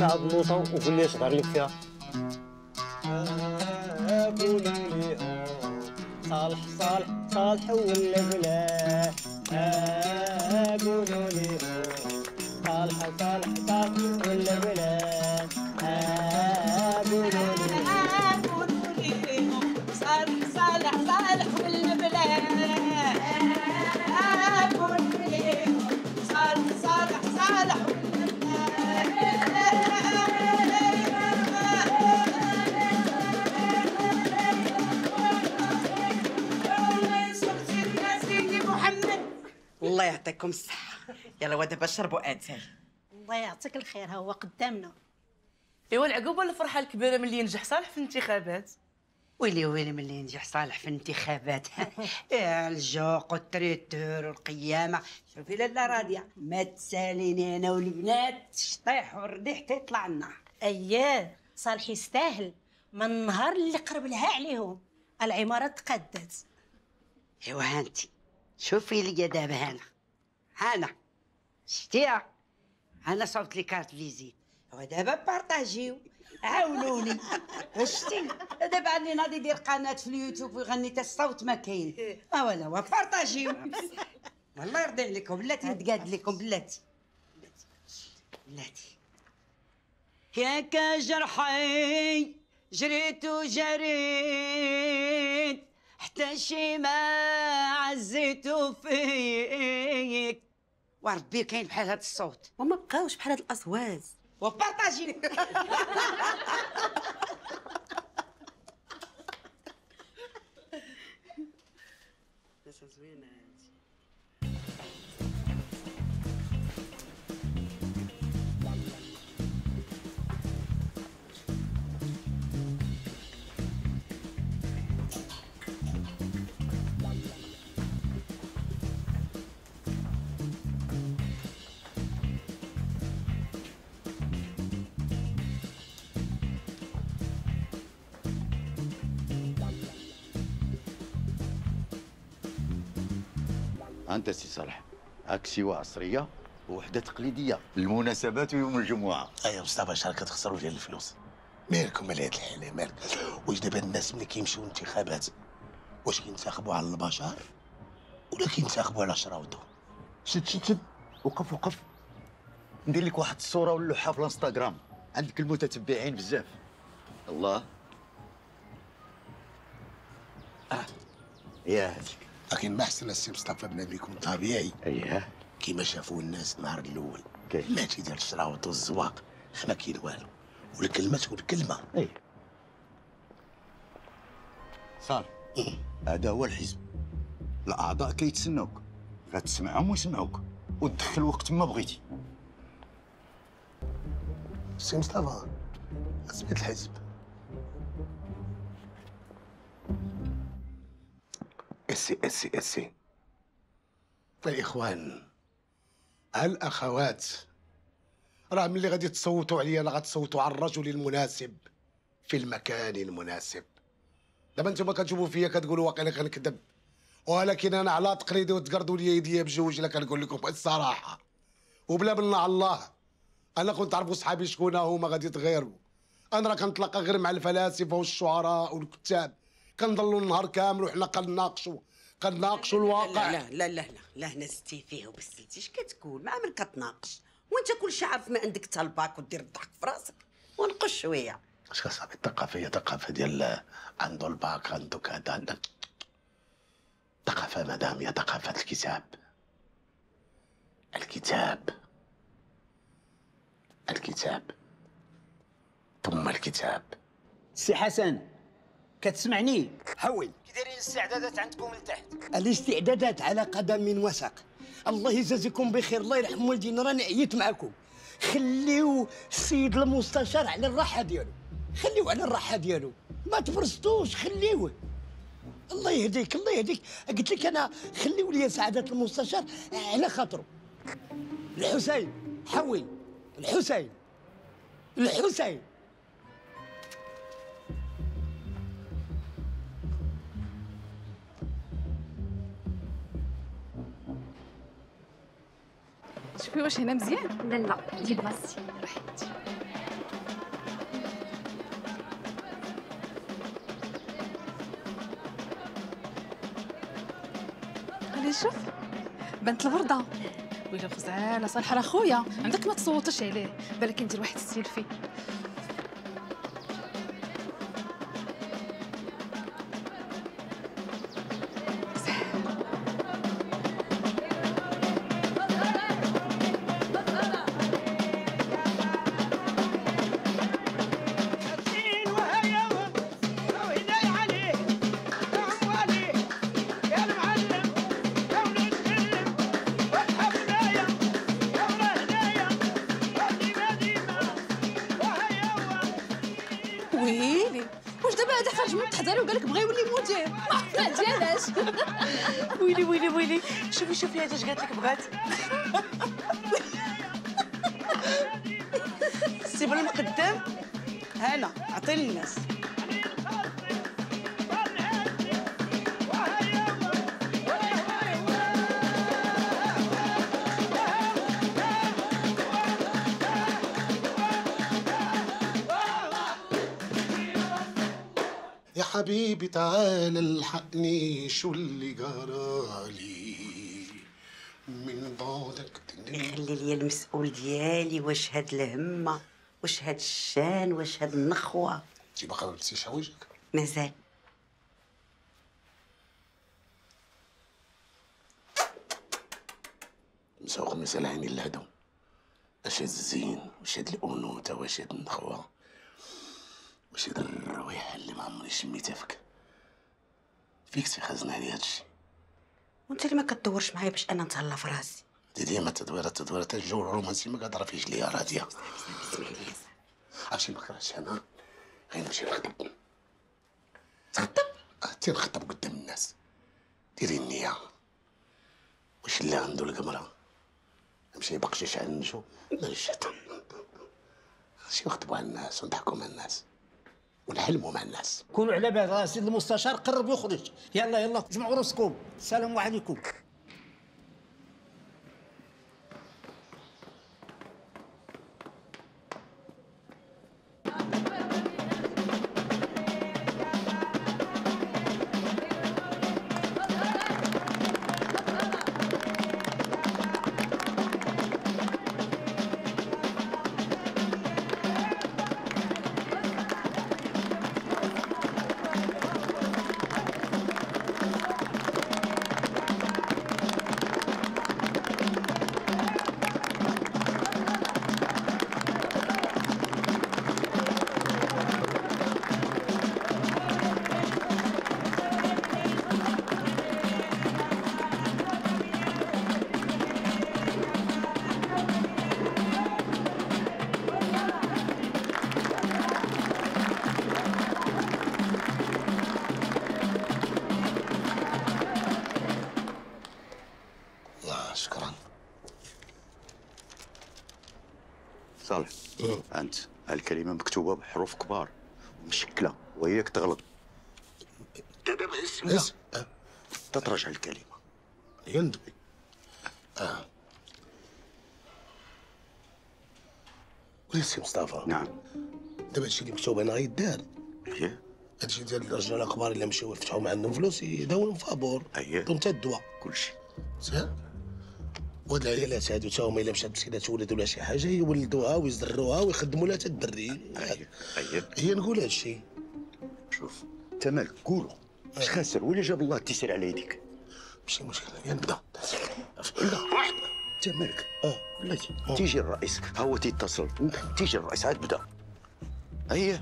لعب نوطة وقول لي شغار لك فيها. قولولي صالح صالح صالح ولا بلاه، قولولي صالح صالح صالح ولا بلاه، قولولي صالح صالح صالح ولا بلاه، قولولي صالح صالح صالح. الله يعطيكم الصحة، يلا وا دابا شربوا اتاي. الله يعطيك الخير، ها هو قدامنا. ايوا العقوبة الفرحة الكبيرة ملي ينجح صالح في الانتخابات. ويلي ويلي ملي ينجح صالح في الانتخابات. الجوق والتريتور والقيامة، شوفي لاله راضية ما تساليني أنا والبنات، الشطيح والرديح حتى يطلع النهار. أييه صالح يستاهل، من النهار اللي قرب لها عليهم العمارة تقدت. ايوا هانتي شوفي لي دابا، أنا شتيها، أنا صوبت لي كارت فيزيت، ودابا بارطاجيو عاونوني. شتي دابا عندي ناضي يدير قناة في اليوتيوب ويغني تا الصوت ما كاين، ولا وا بارطاجيو. والله يرضي عليكم بلاتي، نتقاد لكم بلاتي بلاتي. ياك جرحي جريت وجريت حتى شي ما عزيتو فيك، وربي كاين بحال هاد الصوت وما بقاوش بحال هاد الاصوات. وبارطاجي ناس زوينه هادي. أنت سي صالح، هاك سيوة عصرية ووحدة تقليدية للمناسبات ويوم الجمعة. أيا مصطفى شحال كتخسروا ديال الفلوس؟ مالكم مال هاد الحالة مالك؟ واش دابا الناس ملي كيمشيو للانتخابات واش كينتخبوا على البشر ولا كينتخبوا على شراوتهم؟ شد شد شد، وقف وقف، ندير لك واحد الصورة ولا لوحة في الانستغرام، عندك المتتبعين بزاف. الله يا هاديك. لكن ما حسن السي مصطفى بنا بيكون طبيعي. اييه كيما شافوه الناس النهار الاول، ماشي ديال الشراوط والزواق ما كاين والو، والكلمه تكون كلمه. اي صار هذا هو الحزب، الاعضاء كيتسناوك، غتسمعهم ويسمعوك وتدخل وقت ما بغيتي. السي مصطفى سميت الحزب اسي. فالاخوان الاخوات، راه ملي غادي تصوتوا عليا راه غتصوتوا على الرجل المناسب في المكان المناسب. دابا نتوما كتشوفوا فيا كتقولوا واقيلا غنكذب، ولكن انا على تقليدي وتقردوا لي يديا بجوج. لا كنقول لكم الصراحه وبلا بالله على الله، انا كنت تعرفوا صحابي شكون هما غادي يتغيروا. انا راه كنتلاقى غير مع الفلاسفه والشعراء والكتاب، كنضلوا النهار كامل وحنا كنناقشوا الواقع. لا لا لا لا لا هنا زدتي فيه وبسلتي. اش كتقول؟ مع من كتناقش وانت كلشي عارف؟ ما عندك حتى الباك ودير الضحك في راسك ونقش شويه. اش كصاحبي الثقافه هي ثقافه ديال عنده الباك عنده كذا عندك ثقافه مدام، هي ثقافه الكتاب. الكتاب ثم الكتاب. سي حسن كتسمعني؟ حول كديرين الاستعدادات عندكم لتحت. الاستعدادات على قدم وساق. الله يجازيكم بخير، الله يرحم والدينا، راني عييت معاكم. خليو السيد المستشار على الراحه ديالو، خليوه على الراحه ديالو، ما تبرستوش خليوه. الله يهديك الله يهديك، قلت لك انا خليو لي سعاده المستشار على خاطرو. الحسين حول، الحسين شوفي واش هنا مزيان؟ لا لا دير بلاصتي راحتي. علي شوف بنت الوردة ويلا فزعانة صالحة. راه خويا عندك ما تصوتش عليه، بالك ندير واحد السيلفي. شوفي هاداش قالت لك بغات. سيبنا من قدام هانا، عطيني الناس. يا حبيبي تعال الحقني، شو اللي جرالي من بعدك؟ خلي لي المسؤول ديالي. واش هاد الهمه، واش هاد الشان، واش هاد النخوه؟ انت باقا ما لبستيش حوايجك؟ مازال. مسوق مازال عيني لهادو. اش هاد الزين، واش هاد الانوثه، واش هاد النخوه، واش هاد الرويحه اللي ما عمري شميتها فيك. فيك تيخزن علي هادشي. وانت اللي ما كتدورش معايا باش انا نتهلا في راسي. ديما تدويره الجو الرومانسي ما كتعرفيش ليا راضيه. اسمحي لي يا صاحبي. عرفتي ما كرهتش انا غير نمشي نخطب. تخطب؟ تنخطب قدام الناس. ديري النية. واش اللي عنده القمره نمشي بقشيش على النجو ولا الشيطان. نمشي نخطبوا على الناس ونضحكوا مع الناس. ونحلموا مع الناس. كونوا على بال راسي المستشار قرب يخرج. يلا يلا جمعوا راسكم. السلام عليكم. صالح انت الكلمه مكتوبه بحروف كبار ومشكله وهي كتغلط. دابا بغيت نسمع تترجع الكلمة يندمج. ويسي مصطفى. نعم. دابا هادشي اللي مكتوب هنا غيدار. اييه. هادشي ديال رجال الأخبار اللي مشاو فتحوا ما عندهم فلوس يداولهم فابور. اييه. حتى الدواء. كلشي. سير. وهاد العيالات هادو تا هما إلا مشات مسكينة تولد ولا شي حاجة يولدوها ويزروها ويخدموا لها تا الدري. اييه. هي نقول هادشي. شوف أنت مالك قولو. اش خاسر ولا جاب الله التيسير على يديك؟ ماشي مشكلة ينبدا. لا واحد أنت مالك؟ بلاتي تيجي الرئيس ها هو تيتصل تيجي الرئيس عاد بدا. ها هي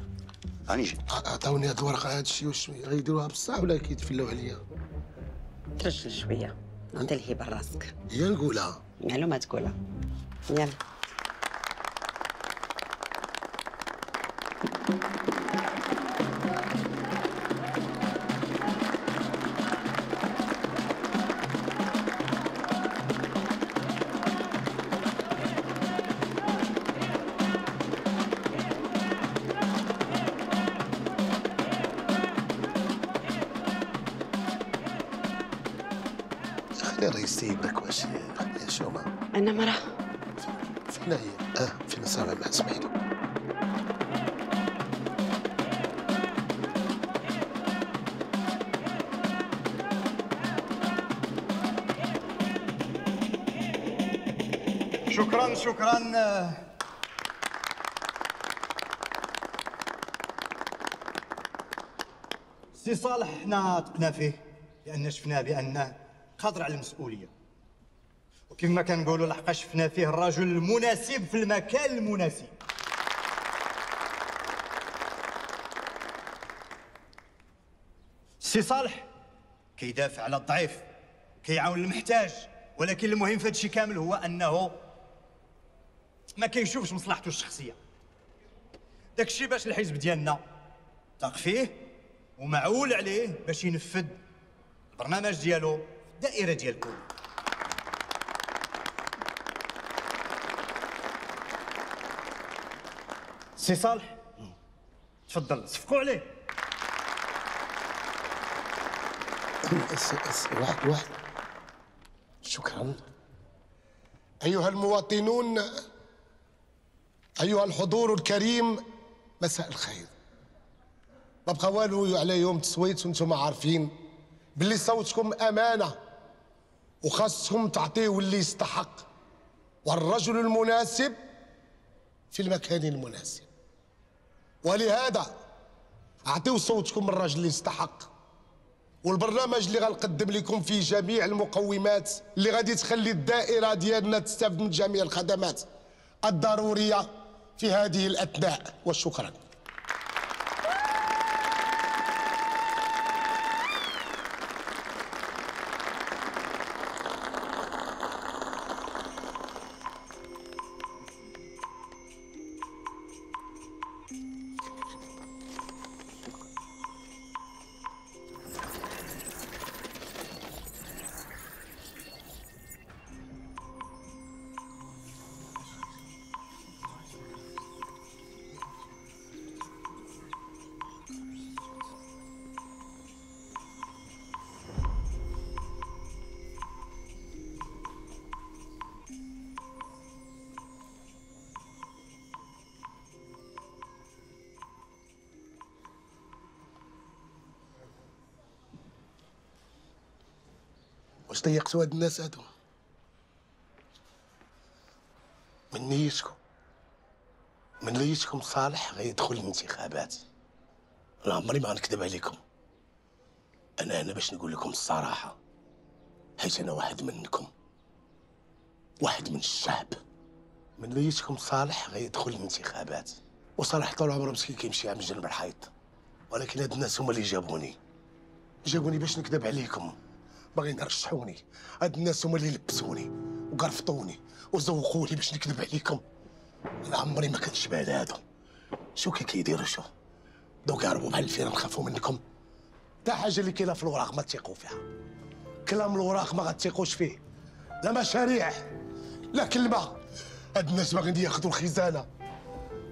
راني جاي. عطاوني هاد الورقة هاد الشيء واش غيديروها بصح ولا كيتفلاو عليا؟ ترجل شوية عطي الهيبة لراسك. هي نقولها؟ يالو ما تقولها يلا. أنا مرة فين هي؟ فين صار الله اسمح لي. شكرا شكرا. سي صالح حنا ثقنا فيه لأن شفناه بأنه خاطر على المسؤولية. كما كنقولوا لحقاش شفنا فيه الرجل المناسب في المكان المناسب. السي صالح كيدافع على الضعيف كيعاون المحتاج، ولكن المهم في هادشي كامل هو انه ما كيشوفش مصلحته الشخصيه. داكشي باش الحزب ديالنا تاق فيه ومعول عليه باش ينفذ البرنامج ديالو في الدائره ديالكم. سي صالح تفضل صفقوا عليه. واحد واحد. شكرا. أيها المواطنون، أيها الحضور الكريم، مساء الخير. ما بقى والو على يوم التصويت وانتم عارفين بلي صوتكم أمانة وخاصكم تعطيه اللي يستحق والرجل المناسب في المكان المناسب. ولهذا اعطيو صوتكم للراجل اللي يستحق، والبرنامج اللي غنقدم لكم فيه جميع المقومات اللي غادي تخلي الدائره ديالنا تستافد من جميع الخدمات الضروريه في هذه الاثناء. وشكرا. واش ضيقتوا هاد الناس هادو من نيتكم؟ من نيتكم صالح غيدخل الانتخابات. انا عمري ما غنكذب عليكم، انا هنا باش نقول لكم الصراحه، حيت انا واحد منكم، واحد من الشعب. من نيتكم صالح غيدخل الانتخابات، وصالح طول عمره مسكين كيمشي عم جنب الحيط، ولكن هاد الناس هما اللي جابوني باش نكذب عليكم. باغيين يرشحوني، هاد الناس هما اللي لبسوني وقرفطوني وزوقوني باش نكذب عليكم. انا عمري ما كنشبع لهادو. شو كيديروا شو؟ دوك هربوا بحال الفيران نخافوا منكم. حتى حاجه اللي كاينه في الوراق ما تيقوا فيها. كلام الوراق ما غاتيقوش فيه، لا مشاريع لا كلمه. هاد الناس باغيين ياخذوا الخزانه،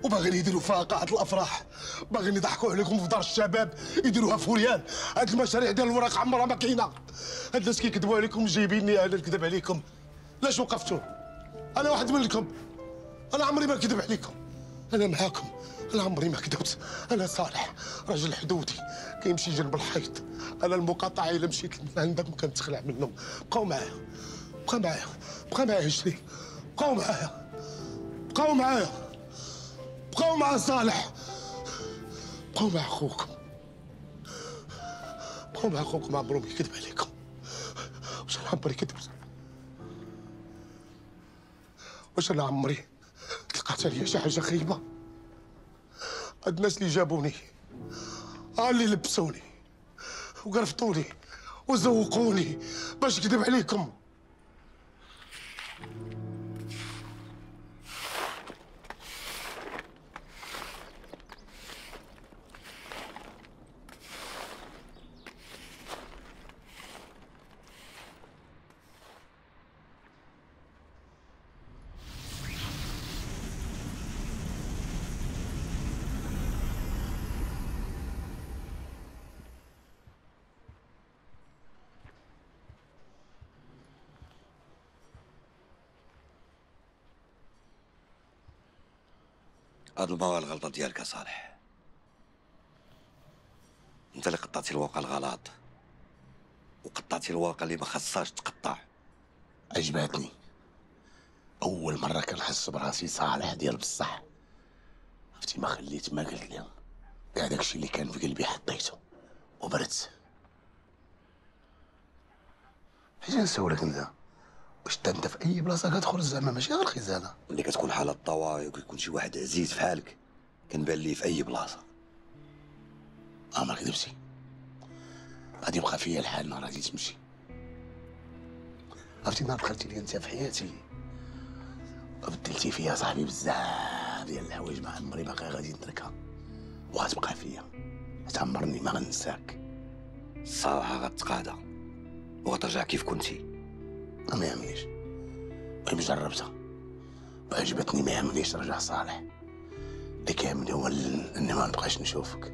وباغيين يديروا فيها قاعة الافراح، باغيين يضحكوا عليكم في دار الشباب يديروها فوريان. هاد المشاريع ديال الوراق عمرها ما كاينه. هاد الناس كيكذبوا عليكم جايبيني انا نكذب عليكم. لاش وقفتوا؟ انا واحد منكم، انا عمري ما كذب عليكم، انا معاكم، انا عمري ما كذبت. انا صالح راجل حدودي كيمشي جنب الحيط. انا المقاطعه الا مشيت عندك ما كنتخلع منهم. بقاو معايا بقاو معايا بقاو معايا هجري، بقاو معايا بقاو معايا بقاو مع صالح، بقاو مع خوكم، بقاو مع خوكم. عمرو ما كيكذب عليكم، واش انا عمري كذبت؟ واش انا عمري تلقات عليا شي حاجه خايبه؟ هاد الناس اللي جابوني، ها اللي لبسوني وقرفطوني وزوقوني باش نكذب عليكم. هاد المرة الغلطة ديالك صالح، انت اللي قطعتي الورقة الغلط، وقطعتي الورقة اللي ما خصهاش تقطع. عجبتني، أول مرة كنحس براسي صالح ديال بصح. عرفتي ما خليت ما قلت لهم، كاع داكشي اللي كان في قلبي حطيته وبردت. حيت نسولك انت، واش انت في اي بلاصه كتدخل زعما ماشي غير الخزانه؟ ملي كتكون حاله الطوارئ وكيكون شي واحد عزيز فحالك كنبان ليه في اي بلاصه. ما كذبتي، غادي يبقى فيا الحال نهار غادي تمشي. عرفتي نهار دخلتي لي انت في حياتي بدلتي فيا صاحبي بزاف ديال الحوايج ما عمري باقي غادي نتركها وغتبقى فيا حتى عمرني ما غنساك. الصراحه غتقادى وغترجع كيف كنتي. ما يهمنيش، المهم جربتها وعجبتني. ما يهمنيش رجع صالح، اللي كيهمني هو اني ما نبقاش نشوفك.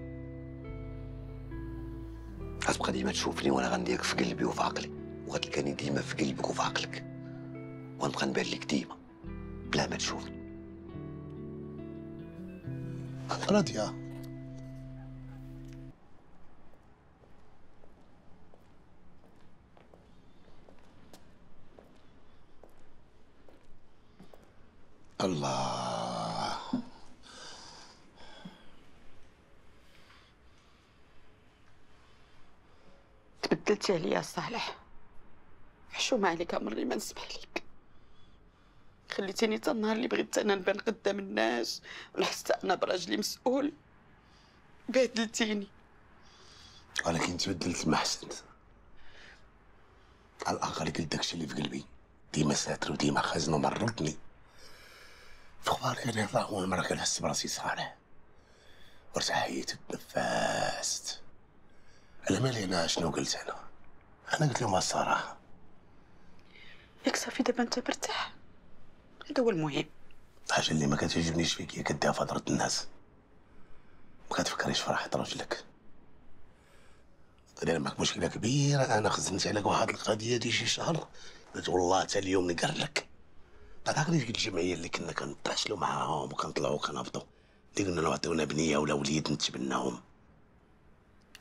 غتبقى ديما تشوفني وانا غنديرك في قلبي وفي عقلي، وغتلقاني ديما في قلبك وفي عقلك، وغنبقى نبان لك ديما بلا ما تشوفني. راضية؟ الله، تبدلتي عليا صالح، حشومة عليك عمري ما نسمح ليك. خليتيني تا النهار اللي بغيت انا نبان قدام الناس ولحست انا براجلي مسؤول. بهدلتيني، ولكن تبدلت ما حسنت. على الاقل قلت داكشي اللي في قلبي، ديما ساتر وديما خازن ومرضني. في اخبارك انا راه اول مره كنحس براسي صالح، وارتحيت تنفست. على مالي انا شنو قلت؟ انا قلت لهم الصراحه. ياك صافي دابا انت مرتاح، هذا هو المهم. الحاجه اللي ما كتعجبنيش فيك هي كديها في هضره الناس، ما كتفكريش في راحه رجلك. داير معاك مشكله كبيره، انا خزنت عليك واحد القضيه دي شي شهر، قلت والله حتى اليوم نقر لك. عقلي ديك الجمعيه اللي كنا كنتباشلو معاهم وكنطلعو وكنهبطو، اللي قلنا لو عطيونا بنيه ولا وليد نتبناهم.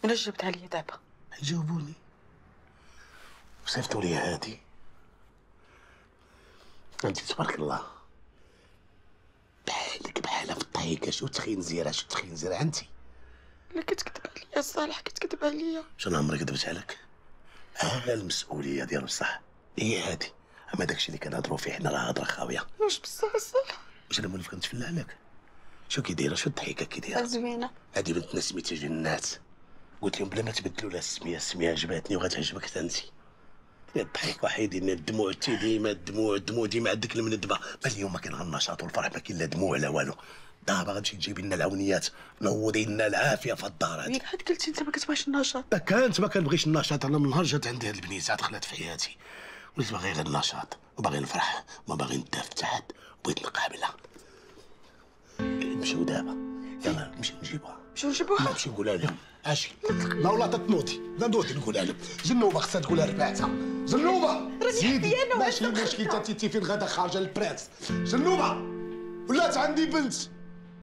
علاش جبت عليا دابا؟ جاوبوني وصيفطوا لي هادي. انت تبارك الله بحالك بحالها في الطايكه. شو تخينزيره شو تخينزيره انت؟ لا كتكذب عليا صالح، كتكذب عليا. شنو عمري كذبت عليك؟ ها المسؤوليه ديال بصح هي هادي. اما داكشي اللي كنهضروا فيه حنا راه هضره خاويه. واش بصح صالح؟ واش انا مولف كنتفلى عليك؟ شو كي دايره؟ شو الضحكه كي دايره؟ زوينه هادي بنتنا سميتها جنات، قلت لهم بلا ما تبدلوا لها السميه، السميه عجباتني وغتعجبك حتى انت. الضحك وحيد ان الدموع تي ديما الدموع الدموع ديما عندك المندبه. ما اليوم كاين غير النشاط والفرح، ما كاين لا دموع لا والو. دابا غتمشي تجيبي لنا العونيات نوضي لنا العافيه في الدار هادي. ياك حد قلتي انت ما كتبغيش النشاط؟ ما كنبغيش النشاط. انا من نهار جات عندي هاد البنيته دخلت في حياتي وليت باغي غير النشاط وباغي نفرح، ما باغي نتاف حتى حد. بغيت نقابلها. نمشيو دابا. يلا نمشيو نجيبوها. نمشيو نجيبوها؟ نمشيو نقولها لهم. أشي؟ ما والله تتنوضي، نوضي نقولها لهم. زنوبة خصها تقولها لبعثها. زنوبة! زيدي. ماشي مشكل تاتي فين غادا خارجة للبرانس. زنوبة! ولات عندي بنت.